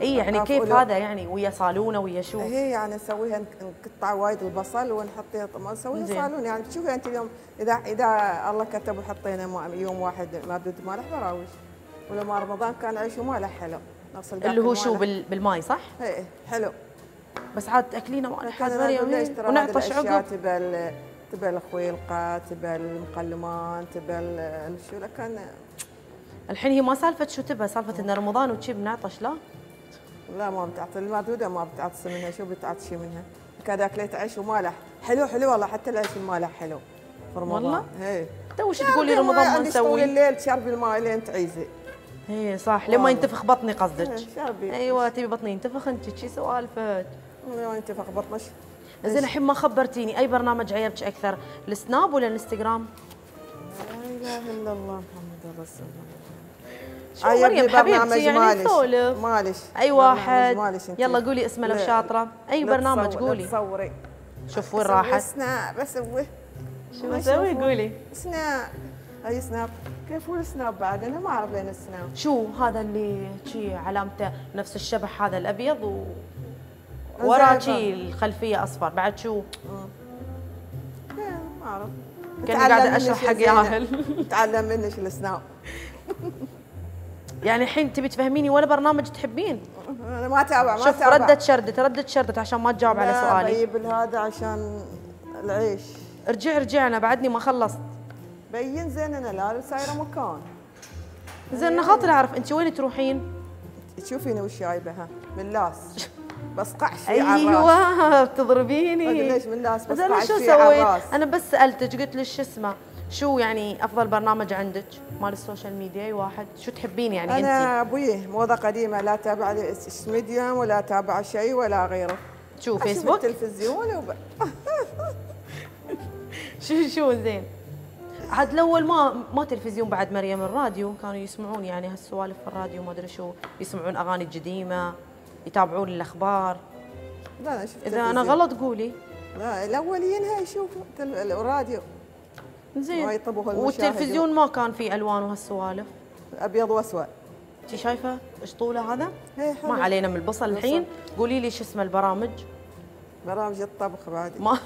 اي يعني كيف هذا يعني ويا صالونه ويا شو؟ هي يعني نسويها نقطع وايد البصل ونحطيها طماطم نسويها صالون. يعني تشوفي انت اليوم اذا الله كتب وحطينا يوم واحد مبدود مالح براويش، ولما رمضان كان عيش ومالح حلو اللي هو شو بالماي صح؟ اي حلو بس عاد تاكلينه مالح ونعطش عقب. تبى الخويلقه، تبى المقلمان، تبى شو لكن الحين هي ما سالفه شو تبى، سالفه ان رمضان وشي بنعطش لا؟ لا ما بتعطي المعدوده ما بتعطس منها، شو بتعطشي منها؟ كذا اكلت عيش ومالح، حلو حلو والله حتى العيش المالح حلو في رمضان. والله؟ اي تو شو تقولي رمضان ما نسوي؟ طول الليل تشربي الماء لين تعيزي. اي صح، لين ما ينتفخ بطني قصدك. شربي. ايوه تبي بطني ينتفخ انت شي سوالفك. ما ينتفخ بطنك. زين الحين ما خبرتيني اي برنامج عيبك اكثر، السناب ولا الانستغرام؟ لا اله الا الله محمد رسول الله. شو مريم حبيبتي يعني نسولف؟ مالش اي واحد مالش يلا قولي اسمه لو شاطره، اي برنامج قولي. تصوري شوف وين راحت؟ سناب بسوي شو اسوي قولي؟ سناب اي سناب كيف هو السناب بعد انا ما اعرف لين السناب. شو هذا اللي شي علامته نفس الشبح هذا الابيض و ورا شي الخلفيه اصفر بعد شو؟ ما اعرف كاني قاعده اشرح حق ياهل. تعلم منك السناب. يعني الحين تبي تفهميني ولا برنامج تحبين؟ انا ما اتابع ما اتابع. شوف ردت شردت عشان ما تجاوب على سؤالي. بجيب هذا عشان العيش. ارجعي انا بعدني ما خلصت. بين زين انا لا صايره مكان. زين انا خاطري اعرف انت وين تروحين؟ تشوفيني وش جايبها من لاس. بس قعش ايوه بتضربيني ليش من الناس بس انا شو سويت؟ انا بس سالتك قلت لك شو اسمه شو يعني افضل برنامج عندك مال السوشيال ميديا اي واحد شو تحبين يعني انت؟ انا ابوي موضه قديمه لا تابع ميديا ولا تابع شيء ولا غيره. شو فيسبوك؟ تلفزيون شو زين عاد الاول ما تلفزيون بعد مريم الراديو كانوا يسمعون يعني هالسوالف في الراديو ما ادري شو يسمعون اغاني قديمه يتابعون الاخبار. لا انا شفت اذا انا غلط قولي. لا الاولين هاي يشوفوا الراديو زين والتلفزيون ما كان فيه الوان وهالسوالف ابيض واسود. انت شايفه ايش طوله هذا؟ ما علينا من البصل الحين قولي لي شو اسم البرامج؟ برامج الطبخ بعد ما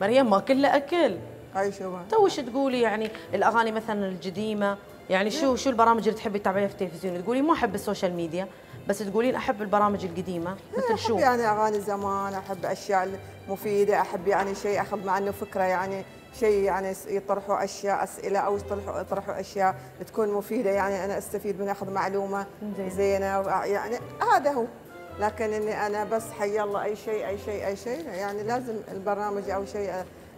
مريم ما كله اكل. هاي شو توش تقولي يعني الاغاني مثلا القديمه يعني شو البرامج اللي تحبي تتابعيها في التلفزيون؟ تقولي ما احب السوشيال ميديا بس تقولين احب البرامج القديمه مثل شو؟ يعني اغاني زمان، احب اشياء مفيده، احب يعني شيء اخذ عنه فكره يعني شيء يعني يطرحوا اشياء اسئله او يطرحوا اشياء تكون مفيده يعني انا استفيد منها اخذ معلومه زينه يعني هذا هو. لكن اني انا بس حي الله اي شيء يعني لازم البرنامج او شيء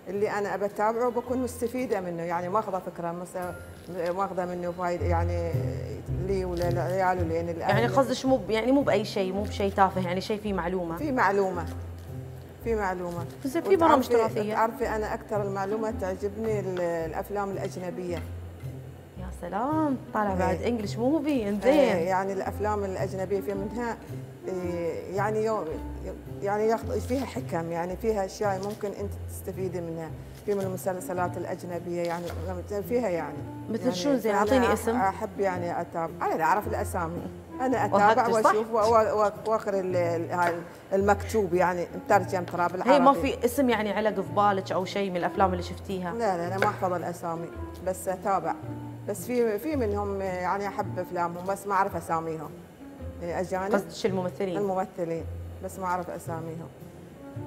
اللي انا ابى اتابعه بكون مستفيده منه يعني ماخذه فكره مثلا ماخذه منه فايده يعني لي ولا العيال ولا يعني قصدك مو يعني مو باي شيء مو بشيء تافه يعني شيء فيه معلومه. في معلومه زين في برامج تراثيه. تعرفي انا اكثر المعلومه تعجبني الافلام الاجنبيه. يا سلام طالع بعد انجلش موفي انزين. يعني الافلام الاجنبيه في منها يعني يعني ياخذ فيها حكم يعني فيها اشياء ممكن انت تستفيدي منها في من المسلسلات الاجنبيه يعني فيها يعني مثل يعني شو زين اعطيني اسم. احب يعني اتابع انا اعرف الاسامي انا اتابع واشوف واقرا المكتوب يعني مترجم ترى بالعربي. هي ما في اسم يعني علق في بالك او شيء من الافلام اللي شفتيها؟ لا انا ما احفظ الاسامي بس اتابع بس في منهم يعني احب افلامهم بس ما اعرف اساميهم. اجانب قصدك الممثلين بس ما اعرف اساميهم.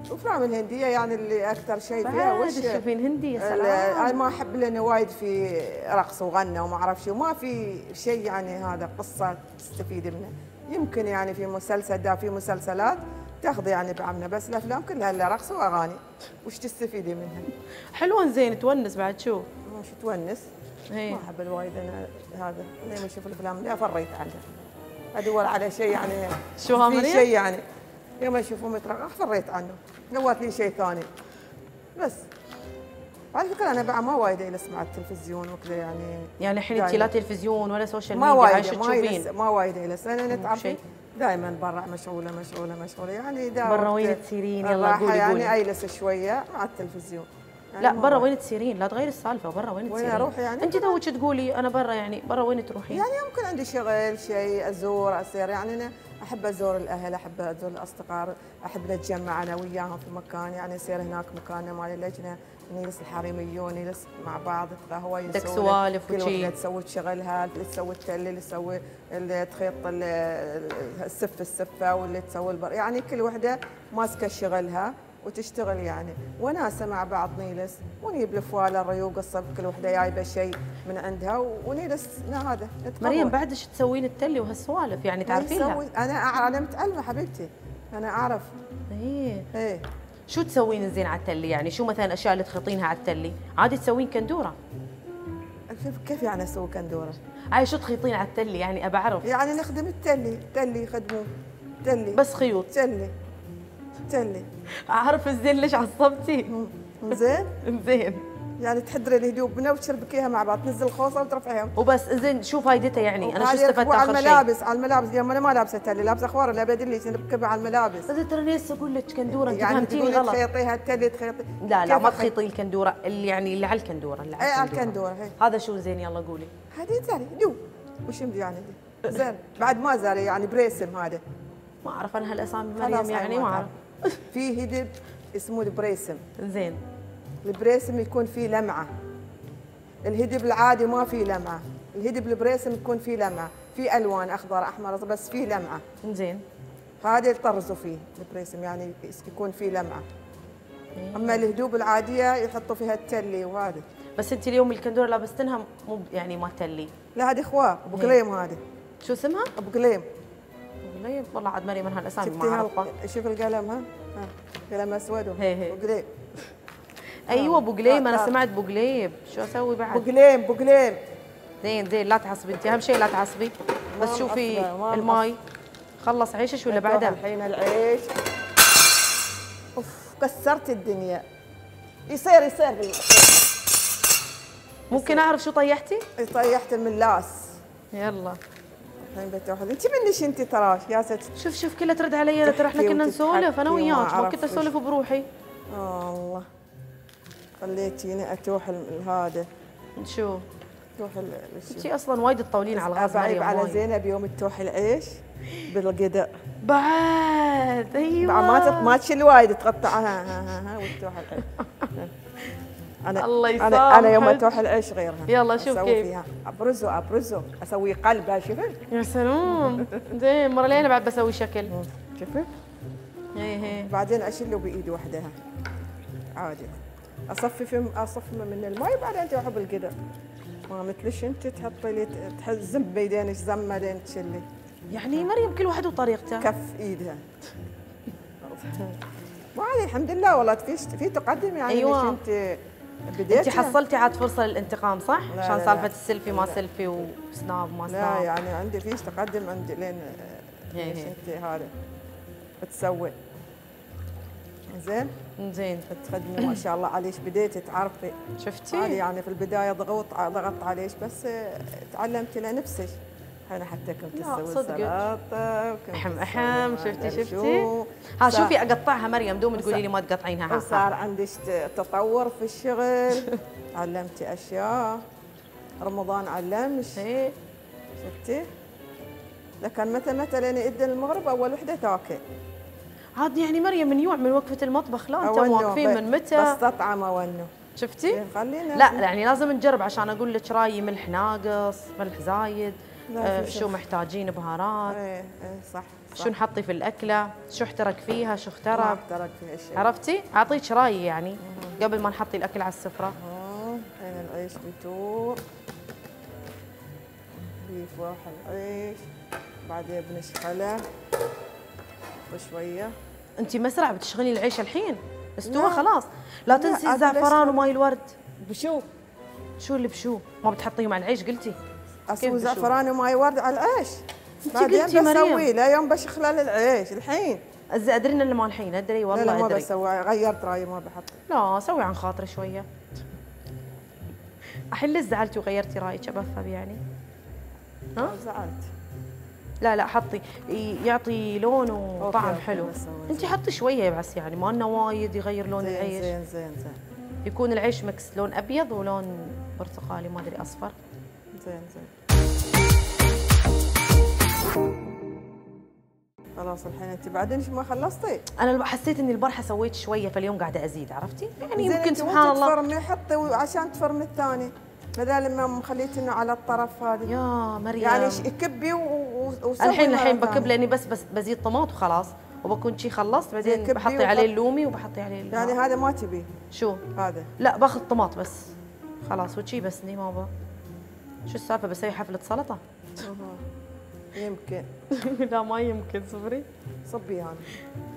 وافلام الهنديه يعني اللي اكثر شيء فيها وش تشوفين هنديه؟ سلام انا ما احب لانه وايد في رقص وغنى وما اعرف شو ما في شيء يعني هذا قصه تستفيدي منها. يمكن يعني في مسلسل دا في مسلسلات تاخذي يعني بعمنا بس الافلام كلها الا رقص واغاني وش تستفيدي منها؟ حلوه زين تونس بعد شو؟ مش تونس ما احب الوايد انا هذا لما اشوف الافلام اللي فريت عنها ادور على شيء يعني شو في شيء يعني يوم اشوفهم يترقع فريت عنه نوات لي شيء ثاني. بس على فكره انا بعد ما وايد اللي اسمع التلفزيون وكذا يعني الحين انت لا تلفزيون ولا سوشيال ميديا عايشه تشوفين؟ ما وايد اللي انا تعرفي دائما برا مشغوله يعني برا وين تسيرين يلا قولي يعني ايلس شويه مع التلفزيون لا برا وين تسيرين؟ لا تغيري السالفه، برا وين تسيرين؟ وين اروح يعني؟ انت توك تقولي انا برا، يعني برا وين تروحين؟ يعني يمكن عندي شغل، شيء ازور، اسير، يعني انا احب ازور الاهل، احب ازور الاصدقاء، احب نتجمع انا وياهم في مكان، يعني نسير هناك مكاننا مال اللجنه، نجلس الحريميون، نجلس مع بعض، تتهوى، يسولف، بدك سوالف وشي، كل وحده تسوي شغلها، اللي تسوي التل، اللي تسوي، اللي تخيط السفه، واللي تسوي البر، يعني كل وحده ماسكه شغلها وتشتغل يعني، وناسه مع بعض، نيلس ونجيب الفواله، الريوق، الصب، كل وحده جايبه شيء من عندها ونيلس هذا. مريم بعدش تسوين التلي وهالسوالف يعني تعرفينها؟ انا متعلمه حبيبتي، انا اعرف. ايه ايه. شو تسوين زين على التلي؟ يعني شو مثلا الاشياء اللي تخلطينها على التلي؟ عادي تسوين كندوره. كيف يعني اسوي كندوره؟ اي شو تخيطين على التلي يعني ابى اعرف؟ يعني نخدم التلي، تلي يخدموه، تلي بس خيوط، تلي تلي. اعرف الزين ليش عصبتي؟ زين؟ زين يعني تحضري الهدوب منها وتشربكيها مع بعض، تنزل الخوصه وترفعيها وبس. زين شو فائدتها يعني؟ انا شو استفدت اخر شيء؟ على الملابس، على الملابس، اليوم انا ما لابسه تلي، لابسه خوار، لا بدلي ركبها على الملابس. بس ترى لسه اقول لك كندوره، انت فهمتيني غلط. يعني تخيطيها التلي، تخيطي. لا لا ما تخيطي الكندوره، اللي يعني اللي على الكندوره، اللي على الكندوره. هي هذا شو زين؟ يلا قولي. هذه زاري دو وش يعني دي. زين بعد ما زاري يعني بريسم، هذا ما اعرف انا هالاسامي مريم، يعني ما اعرف. في هدب اسمه البريسم. زين. البريسم يكون فيه لمعه. الهدب العادي ما فيه لمعه، الهدب البريسم يكون فيه لمعه، فيه الوان اخضر احمر بس فيه لمعه. زين. هذا يطرزوا فيه البريسم، يعني يكون فيه لمعه. اما الهدوب العاديه يحطوا فيها التلي وهذا. بس انت اليوم الكندوره لابستنها مو يعني ما تلي. لا هذه اخوار، ابو قليم هذه. شو اسمها؟ ابو قليم. طيب والله عاد مريم من هالاسامي ما اعرفها. شوف القلم، ها قلم اسود وقليب. ايوه ابو قليب، انا سمعت ابو قليب. شو اسوي بعد؟ ابو قليب، ابو قليب. زين زين لا تعصبي انت، اهم شيء لا تعصبي. بس شوفي الماي، خلص عيشش ولا بعدها؟ الحين العيش. اوف كسرت الدنيا. يصير يصير ممكن اعرف شو طيحتي؟ طيحت الملاس. يلا الحين بتاخذ انت منش انت تراش ياسه. شوف شوف كلها ترد علي، انا ترى كنا نسولف انا وياك، ما كنت اسولف بروحي. الله خليتيني اتوح هذا. شو؟ تروح الشيء. انت اصلا وايد تطولين على الغاز. بعيب على زينب يوم تروح العيش بالقدر. بعد ايوه. ما تشيل وايد، تقطعها ها وتروح العيش. أنا الله يسامحك، أنا يوم تروح العيش غيرها. يلا شوف كيف فيها. أبرزه أبرزه، أسوي قلبها. شفت؟ يا سلام. زين المرة اللي أنا بعد بسوي شكل. شفت؟ إيه بعدين أشله بإيد وحدها عادي، أصفف من الماء وبعدين تروح بالقدر. ما مثلش أنت تحطي لي تحزم بيدينك زمة لين تشلي. يعني مريم كل واحد وطريقته. كف إيدها. ما عليه الحمد لله، والله في تقدم يعني. أيوة. أنت انت حصلتي عاد فرصه للانتقام صح؟ عشان سالفه السيلفي ما سيلفي وسناب ما سناب. لا يعني عندي فيش تقدم، عندي لين ليش انت هذا تسوي. زين؟ زين تخدمي ما شاء الله عليش، بديتي تعرفي. شفتي؟ يعني في البدايه ضغطت عليش، بس تعلمتي لنفسك. انا حتى كنت اسوي سلطه احم. شفتي؟ ها شوفي اقطعها مريم، دوم تقولي لي ما تقطعينها. صار عندك تطور في الشغل، علمتي اشياء، رمضان علمش. شفتي؟ لكن متى لين يأذن المغرب اول وحده تاكل. عاد يعني مريم من يوع من وقفه المطبخ، لا انتم واقفين من متى؟ بس تطعم اونه. شفتي؟ خلينا لا يعني لازم نجرب، عشان اقول لك رايي ملح ناقص، ملح زايد، شو محتاجين بهارات. ايه صح، شو نحطي في الاكله، شو احترق فيها، شو اخترب. عرفتي؟ اعطيك رايي يعني قبل ما نحطي الاكل على السفره. هنا العيش بتوق، نضيف واحد العيش، بعدين بنشحله بشويه. انت مسرع بتشغلي العيش الحين، استوى خلاص. لا تنسي الزعفران وماي الورد. بشو؟ شو اللي بشو؟ ما بتحطيهم على العيش قلتي؟ اسوي زعفران وماي ورد على العيش. بعدين بسوي لا يوم بشخله للعيش الحين. ادري ان ما الحين ادري والله. لا ما بسوي، غيرت رايي ما بحط. لا سوي عن خاطري شويه. الحين ليش زعلتي وغيرتي رايك؟ ابفهم يعني. ها؟ زعلت. لا لا حطي يعطي لون وطعم حلو. انت حطي شويه بس يعني ما لنا وايد يغير لون العيش. زين زين زين. يكون العيش مكس لون ابيض ولون برتقالي ما ادري اصفر. زين خلاص الحين انت بعدين ما خلصتي؟ انا حسيت اني البارحه سويت شويه فاليوم قاعده ازيد، عرفتي؟ يعني يمكن سبحان الله تفرمي حطي عشان تفرمي الثاني بدل ما مخليتي انه على الطرف هذه. يا مريم يعني كبي وسوي الحين بكب لاني بس بزيد طماط وخلاص وبكون شي خلصت بعدين بحطي عليه اللومي وبحطي عليه يعني هذا ما تبي شو؟ هذا لا باخذ طماط بس خلاص وشي بس ني ما شو السالفه بسوي حفله سلطه؟ يمكن لا ما يمكن صبري صبي يعني.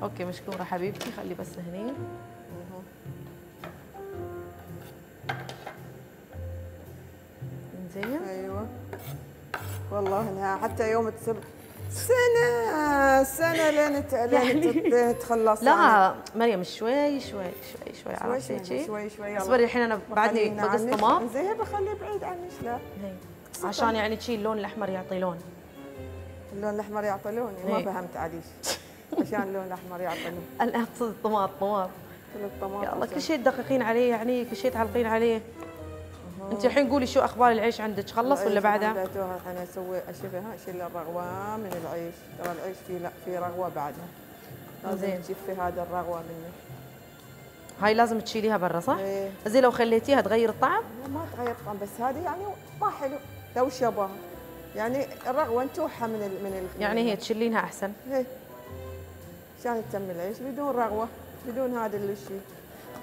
اوكي مشكوره حبيبتي خلي بس هني زين ايوه والله انها حتى يوم السبت سنه لين تخلص لا يعني. مريم شوي شوي شوي شوي عرفتي شي شوي شوي اصبري الحين انا بعدني بقص طماط زين بخليه بعيد عنك لا عشان يعني شي اللون الاحمر يعطي لون اللون الاحمر يعطي لون ما فهمت عليش عشان اللون الاحمر يعطي لون انا اقصد الطماط يا الله كل شيء تدققين عليه يعني كل شيء تعلقين عليه انت الحين قولي شو اخبار العيش عندك خلص ولا بعده؟ انا اسوي اشيلها اشيل الرغوه من العيش ترى العيش في رغوه بعدها لازم تشفي هذا الرغوه منه هاي لازم تشيليها برا صح؟ ايه زين لو خليتيها تغير الطعم؟ ما تغير الطعم بس هذه يعني ما حلو لو شبهها يعني الرغوه نتوحها من يعني هي تشيلينها احسن؟ ايه عشان تتم العيش بدون رغوه بدون هذا الشيء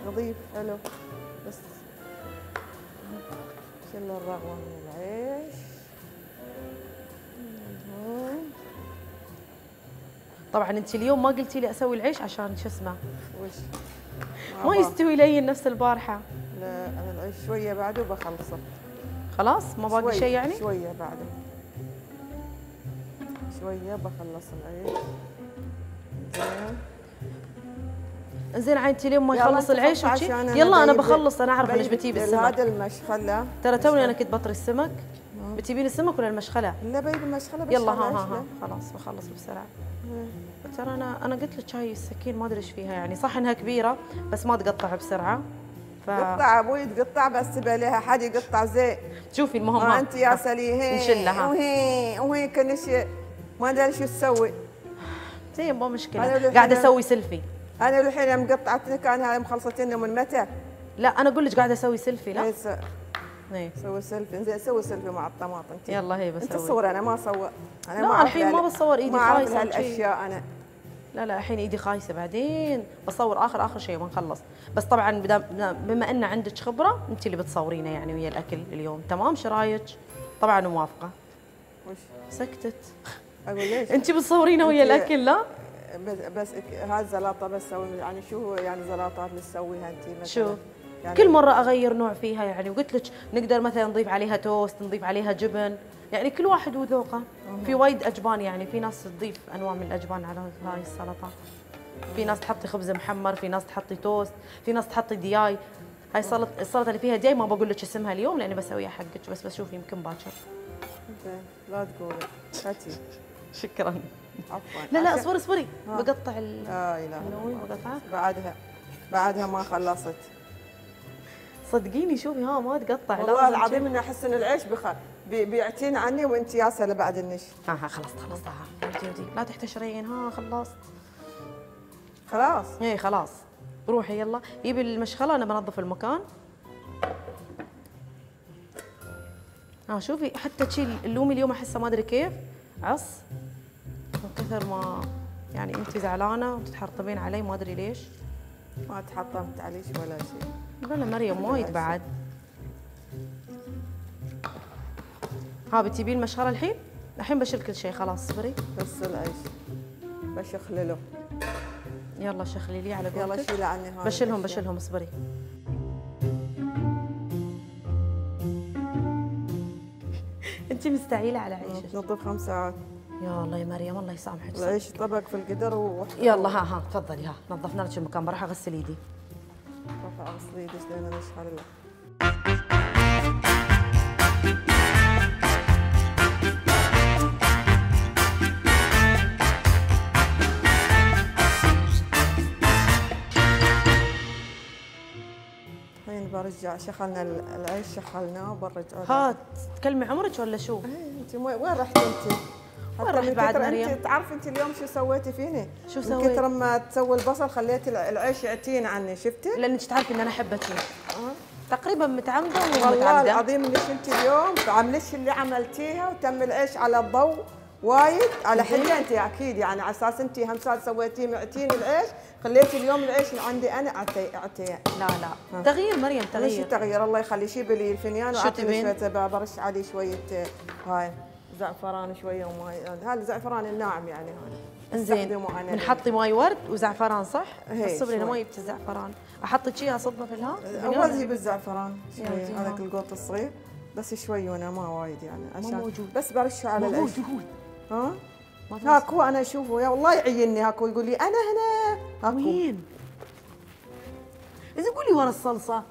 نظيف حلو بس شيل الرغوه من العيش طبعا انت اليوم ما قلتي لي اسوي العيش عشان شو اسمه؟ وش؟ ما يستوي لي نفس البارحه لا انا العيش شويه بعده وبخلصه خلاص ما باقي شيء يعني؟ شويه بعده شويه بخلص العيش زين زين عينتي اليوم ما يخلص العيش وشي يلا انا بخلص انا اعرف ليش بتيبي السمك هذا المشخله ترى توني انا كنت بطري السمك بتيبين السمك ولا المشخله؟ لا بيبي المشخله بس يلا ها خلاص بخلص بسرعه ترى انا قلت لك هاي السكين ما ادري ايش فيها يعني صح انها كبيره بس ما تقطع بسرعه قطع ابوي تقطع بس بليها حد يقطع زين شوفي المهم ما انت يا سليهين نشلها وهي كنش ما ادري شو تسوي زين مو مشكله قاعده اسوي سيلفي أنا الحين مقطعتك أنا مخلصتني من متى؟ لا أنا أقول لك قاعدة أسوي سيلفي لا؟ إيه سوي سيلفي زين سوي سيلفي مع الطماط أنت يلا هي بسوي أنت صور أنا ما أصور أنا لا الحين ما بصور إيدي خايسة ما أعرف هالأشياء أنا لا الحين إيدي خايسة بعدين بصور آخر شيء ما نخلص بس طبعا بما أن عندك خبرة أنت اللي بتصورينه يعني ويا الأكل اليوم تمام شو رايك؟ طبعا موافقة وش؟ سكتت أقول ليش؟ أنت بتصورينه ويا الأكل لا؟ بس هاي الزلاطه بس سوي يعني شو يعني زلاطات اللي تسويها انت شو يعني كل مره اغير نوع فيها يعني وقلت لك نقدر مثلا نضيف عليها توست نضيف عليها جبن يعني كل واحد وذوقه في وايد اجبان يعني في ناس تضيف انواع من الاجبان على هاي السلطات في ناس تحطي خبز محمر في ناس تحطي توست في ناس تحطي دياي هاي السلطه اللي فيها دياي ما بقول لك اسمها اليوم لاني بسويها حقك بس بشوف يمكن باكر زين لا تقولي هاتي شكرا عفوا لا اصبري اصبري بقطع اللون بقطعه بعدها ما خلصت صدقيني شوفي ها ما تقطع والله العظيم اني احس ان العيش بيعتين عني وانت ياسه بعد النش ها خلصتها ودي لا تحتشرين ها خلصت خلاص اي خلاص روحي يلا جيبي المشخله انا بنظف المكان ها شوفي حتى تشيل اللومي اليوم احسه ما ادري كيف عص من كثر ما يعني انت زعلانه وتتحطمين علي ما ادري ليش ما تحطمت عليش ولا شيء بلا مريم وايد بعد ها بتجيبين المشخله الحين بشيل كل شيء خلاص صبري بس العيش بشخلله يلا شخلي لي على قولتك يلا شيلي عني هاي بشيلهم اصبري انت مستعيله على عيشك نظف 5 ساعات يا الله يا مريم الله يسامحك العيش طبق في القدر يلا ها تفضلي ها نظفنا لك المكان بروح اغسل ايدي بروح اغسل ايدي لان انا اشعل الحين برجع. شخلنا العيش شخلناه وبرجع. ها تكلمي عمرك ولا شو؟ انت وين رحتي انت؟ وين رحت بعد مريم؟ انت تعرفي انت اليوم شو سويتي فيني؟ شو سويتي؟ من كثر ما تسوي البصل خليتي العيش يعتين عني، شفتي؟ لانك تعرفي ان انا احبك تقريبا متعمده ومتعمده. والله العظيم انك انت اليوم عملتي اللي عملتيها وتم العيش على الضوء وايد على حله انت اكيد، يعني على اساس انت همسات سويتي معتين العيش، خليتي اليوم العيش اللي عندي انا اعتيان. لا لا تغيير مريم تغيير. شو تغيير؟ الله يخلي شيبي لي الفنيان وعطيني شويه برش عليه شويه هاي زعفران شويه وماي، هذا الزعفران الناعم يعني هذا. زين بنحطي ماي ورد وزعفران صح؟ صبري انا ما جبت الزعفران، احطك شي اصبه في الها؟ اول جيب الزعفران شويه هذاك القوط الصغير بس شوي وانا ما وايد يعني عشان موجود. بس برشه على العيش. ها؟ هاكو انا اشوفه يا والله يعيني هاكو يقول لي انا هنا هاكو. وين؟ اذا قولي ورا الصلصه.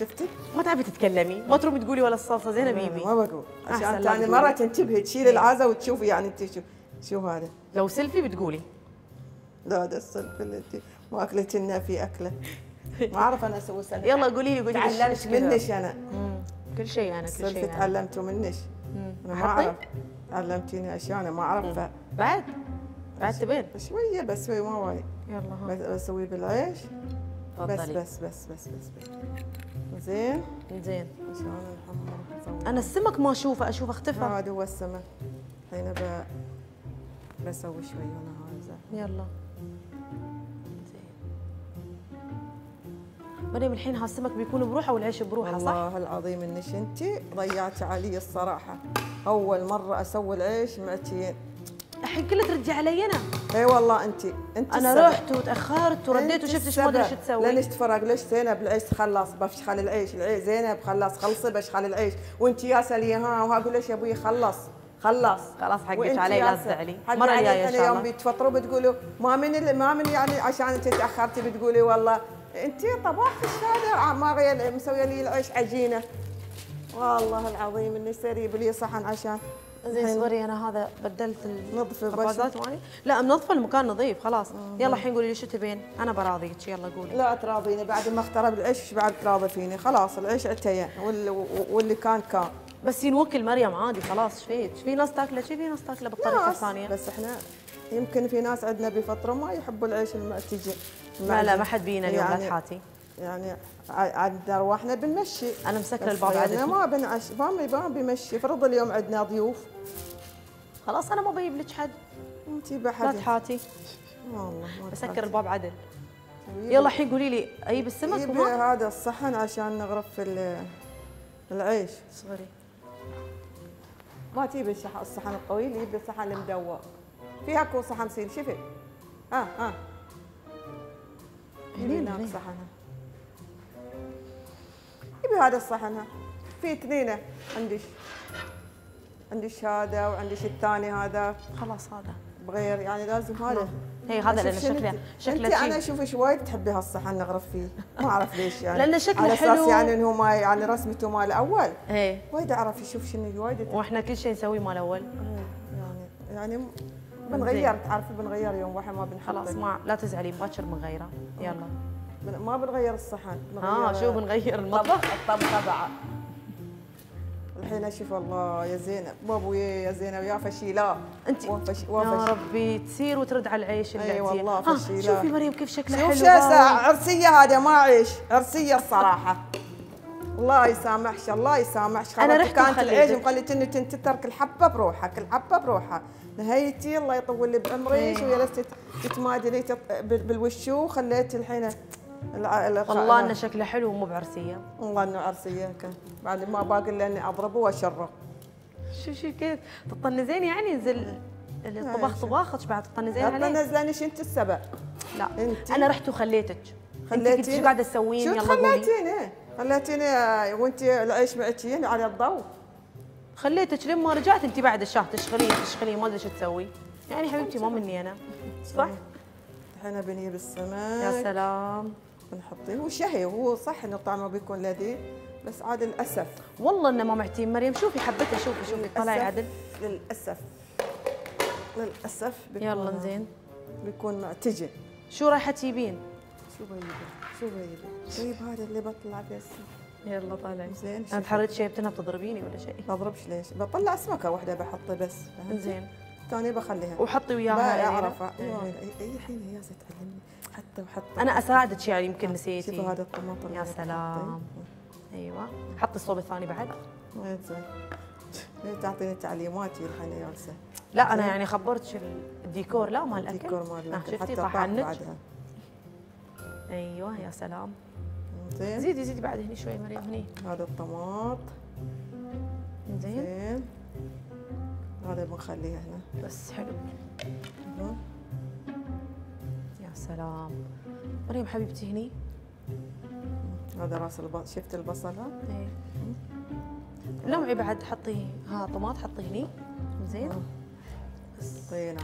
شفتي؟ ما تعرفي تتكلمي، ما ترومي تقولي ورا الصلصه زينب بيبي. ما بقول عشان ثاني مره تنتبهي تشيلي العازه وتشوفي يعني انت شو هذا؟ لو سلفي بتقولي. لا هذا السلفي اللي انت ما اكلتي لنا في اكله. ما اعرف انا اسوي سلفي. يلا قولي لي قولي لي. تعلمت منش انا. كل شيء انا كل شيء. السلفي تعلمته منش. انا ما اعرف. علمتيني اشياء انا ما اعرفها. بعد تبين شويه بس شويه ما وايد. يلا بسويه بالعيش. بس بس بس بس بس زين زين عشان نحمره. انا السمك ما اشوفه، اشوفه اختفى. هذا هو السمك. الحين بسوي شويه انا هذا. يلا مريم الحين ها السمك بيكون بروحه والعيش بروحه صح؟ والله العظيم انك انت ضيعتي علي الصراحه. اول مره اسوي العيش معتين الحين كله ترجع علي انا. اي والله انت انا السبب. رحت وتاخرت ورديت وشفتش ما ادري ايش تسوي. ليش تفرق؟ ليش زينب العيش خلاص بشخل العيش زينب خلاص خلصي بشخل العيش وانت ياسه لي ها وهاقول ليش يا ابوي خلص حقك علي لا تزعلي. المره الجايه ان شاء الله. يوم بتفطروا بتقولوا ما من يعني عشان انت تاخرتي بتقولي والله انت طباخك هذا ما غير مسويه لي العيش عجينه. والله العظيم اني سريب لي صحن عشان زين. صبري انا هذا بدلت الخبازات مالي. لا منظفه المكان نظيف خلاص. يلا الحين قولي لي شو تبين انا براضيك. يلا قولي. لا تراضيني بعد ما اخترب العيش بعد تراضي فيني. خلاص العيش عتيه واللي كان بس ينوكل مريم عادي خلاص. ايش في ناس تاكله شي في ناس تاكله بالطريقه الثانيه بس احنا يمكن في ناس عندنا بفتره ما يحبوا العيش المعتجن. لا ما حد بينا اليوم يعني لا تحاتي يعني عندنا ارواحنا بنمشي. انا مسكره الباب عندنا ما بنعش ما بمشي. فرض اليوم عندنا ضيوف خلاص انا ما بجيب لك حد. انت بحد لا تحاتي والله. بسكر الباب عدل. يلا الحين قولي لي اجيب السمك وما هذا الصحن عشان نغرف في العيش. صغري ما تجيب الصحن الطويل يجيب الصحن المدور في اكو صحن سين. شفت؟ ها هناك صحنها يبي هذا الصحن في اثنين عندش هذا وعندش الثاني هذا. خلاص هذا بغير يعني لازم هذا. هي هذا لأن شكله انت انا اشوفك وايد تحبي هالصحن نغرف فيه ما اعرف ليش يعني. لأن شكله على حلو على اساس يعني انه ما يعني رسمته مال اول. اي وايد اعرف اشوف شنو وايد واحنا كل شيء نسويه مال اول يعني بنغير. تعرفي بنغير يوم واحد ما بنحط. خلاص ما لا تزعلي باكر بنغيره. يلا ما بنغير الصحن. شو بنغير الطبخه بعد الحين. اشوف الله يا زينب وابوي يا زينب يا فشيله انت يا ربي تسير وترد على العيش اللي عندي. اي والله فشيله. شوفي مريم كيف شكله حلو. شوف عرسيه هذا ما عيش عرسيه الصراحه. الله يسامحش الله يسامحش. انا رحت كانت العيش مقلت انك انت تترك الحبه بروحها نهايتي. الله يطول لي بعمرك ويا لست تتمادي لي بالوشو خليتي الحين. والله انه شكله حلو ومو بعرسيه. والله انه عرسيه كان بعد ما باقي الا اني اضربه واشره. شو كيف تطنزين يعني نزل الطبخ طباخك بعد تطنزين عليه. لا تطنزلنيش انت السبع. لا انت انا رحت وخليتك. خليتي شو قاعده تسوين؟ يلا قولي شو خليتيني وانت العيش معتين على الضوء. خليتك لما رجعت انت بعد الشهر تشغلين ما ادري شو تسوي يعني حبيبتي ما مني انا صح؟ الحين بنجيب السمك. يا سلام بنحطيه. هو شهي هو صح انه طعمه بيكون لذيذ بس عاد للاسف والله انه ما معتين مريم. شوفي حبتها شوفي طلعي عدل. للاسف يلا زين بيكون معتجن. شو رايحه تجيبين؟ شو بيبي هذا اللي بطلع فيه السمك. يلا طالعي. زين. انا تحريت شيبتنا بتضربيني ولا شيء؟ بضربش ليش؟ بطلع سمكه واحده بحطه بس. زين. الثانيه بخليها. وحطي وياها. اعرفها. اي حين هي تتعلمني حتى وحتى. انا اساعدك يعني يمكن نسيتي. شوفوا هذا الطماطم. يا سلام. ايوه. حطي الصوب الثاني بعد. زين. تعطيني تعليماتي الحين يا جالسه. لا انا يعني خبرتك الديكور لا مال الاكل. الديكور مال الاكل. شفتي طاح عنك. ايوه يا سلام. زين زيدي بعد هني شوي مريم هني. هذا الطماط. زين. هذا بنخليه هنا. بس حلو. يا سلام. مريم حبيبتي هني. هذا راس البصل، شفت البصل ها؟ ايه. لمعي بعد حطي ها طماط حطي هني. زين.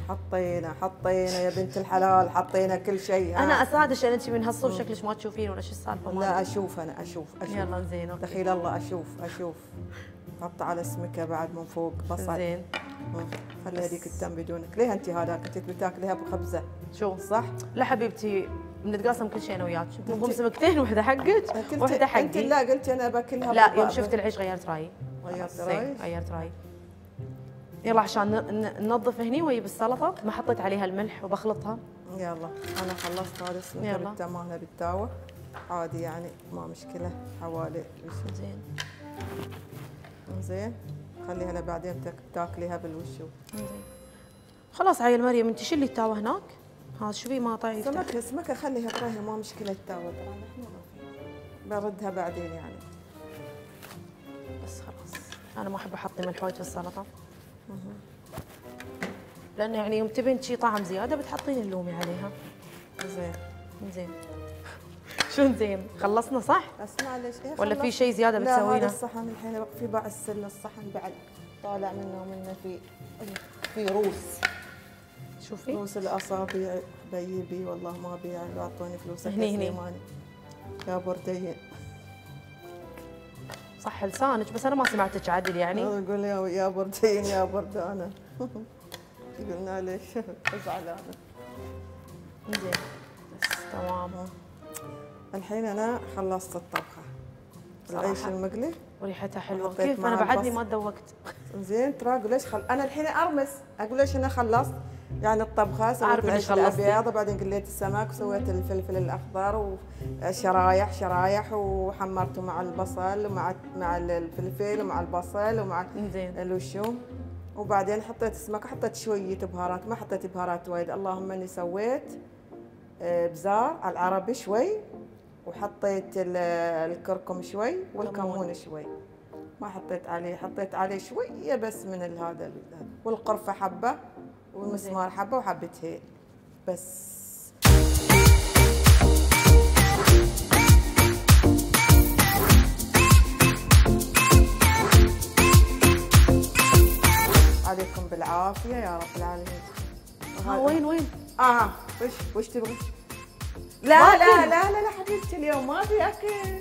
حطينا يا بنت الحلال حطينا كل شيء. انا اساعدك انت من هالصوب شكلك ما تشوفين ولا شو السالفه. لا اشوف انا اشوف. يلا زين دخيل الله اشوف. حط على السمكه بعد من فوق بصل. زين خلي هذيك التم بدونك. ليه انت هذاك كنت بتاكليها بخبزه شو صح؟ لا حبيبتي بنتقاسم كل شيء انا وياك. نقوم سمكتين واحده حقك واحده حقي. انت لا قلتي انا باكلها. لا يوم شفت العيش غيرت رايي. غيرت رايي. يلا عشان ننظف هني ويجيب السلطه ما حطيت عليها الملح وبخلطها. يلا انا خلصت هذا السمكه بالتمام بالتاوه عادي يعني ما مشكله حوالي. زين زين خليها لبعدين تاكليها بالوشو. زين خلاص عيل مريم انت شيلي التاوه هناك. ها شوفي ما طايفه سمكه خليها تراها ما مشكله التاوه ترى احنا بردها بعدين يعني. بس خلاص انا ما احب احط ملح وايد في السلطه لأنه يعني يوم تبين شي طعم زيادة بتحطين اللومي عليها. زين. زين. شو زين؟ خلصنا صح؟ اسمع ليش إيه ولا في شيء زيادة بتسوينه؟ لا هذا الصحن الحين في باع السلة الصحن بعد طالع منه في روس. شوفي؟ روس الأصابع بيبي والله ما بيع يعطوني فلوس هني. يا بردين. صح لسانك بس انا ما سمعتك عدل يعني. يقول يا بردين يا بردانه. قلنا ليش زعلانه. زين بس تمام. الحين انا خلصت الطبخه. العيش المقلي وريحتها حلوه. كيف انا بعدني ما تذوقت. زين ترى اقول ليش انا الحين ارمس اقول ليش انا خلصت يعني الطبخه. سويت العيش الابيض وبعدين قليت السمك وسويت الفلفل الاخضر وشرايح وحمرته مع البصل مع الفلفل ومع البصل ومع الوشوم. وبعدين حطيت السمك حطيت شويه بهارات ما حطيت بهارات وايد. اللهم اني سويت بزار على العربي شوي وحطيت الكركم شوي والكمون شوي ما حطيت عليه شويه بس من هذا والقرفه حبه والمسمار حبه وحبه هيل بس. عليكم بالعافيه يا رب العالمين. وين وش تبغي؟ لا حبيبتي اليوم ما في اكل.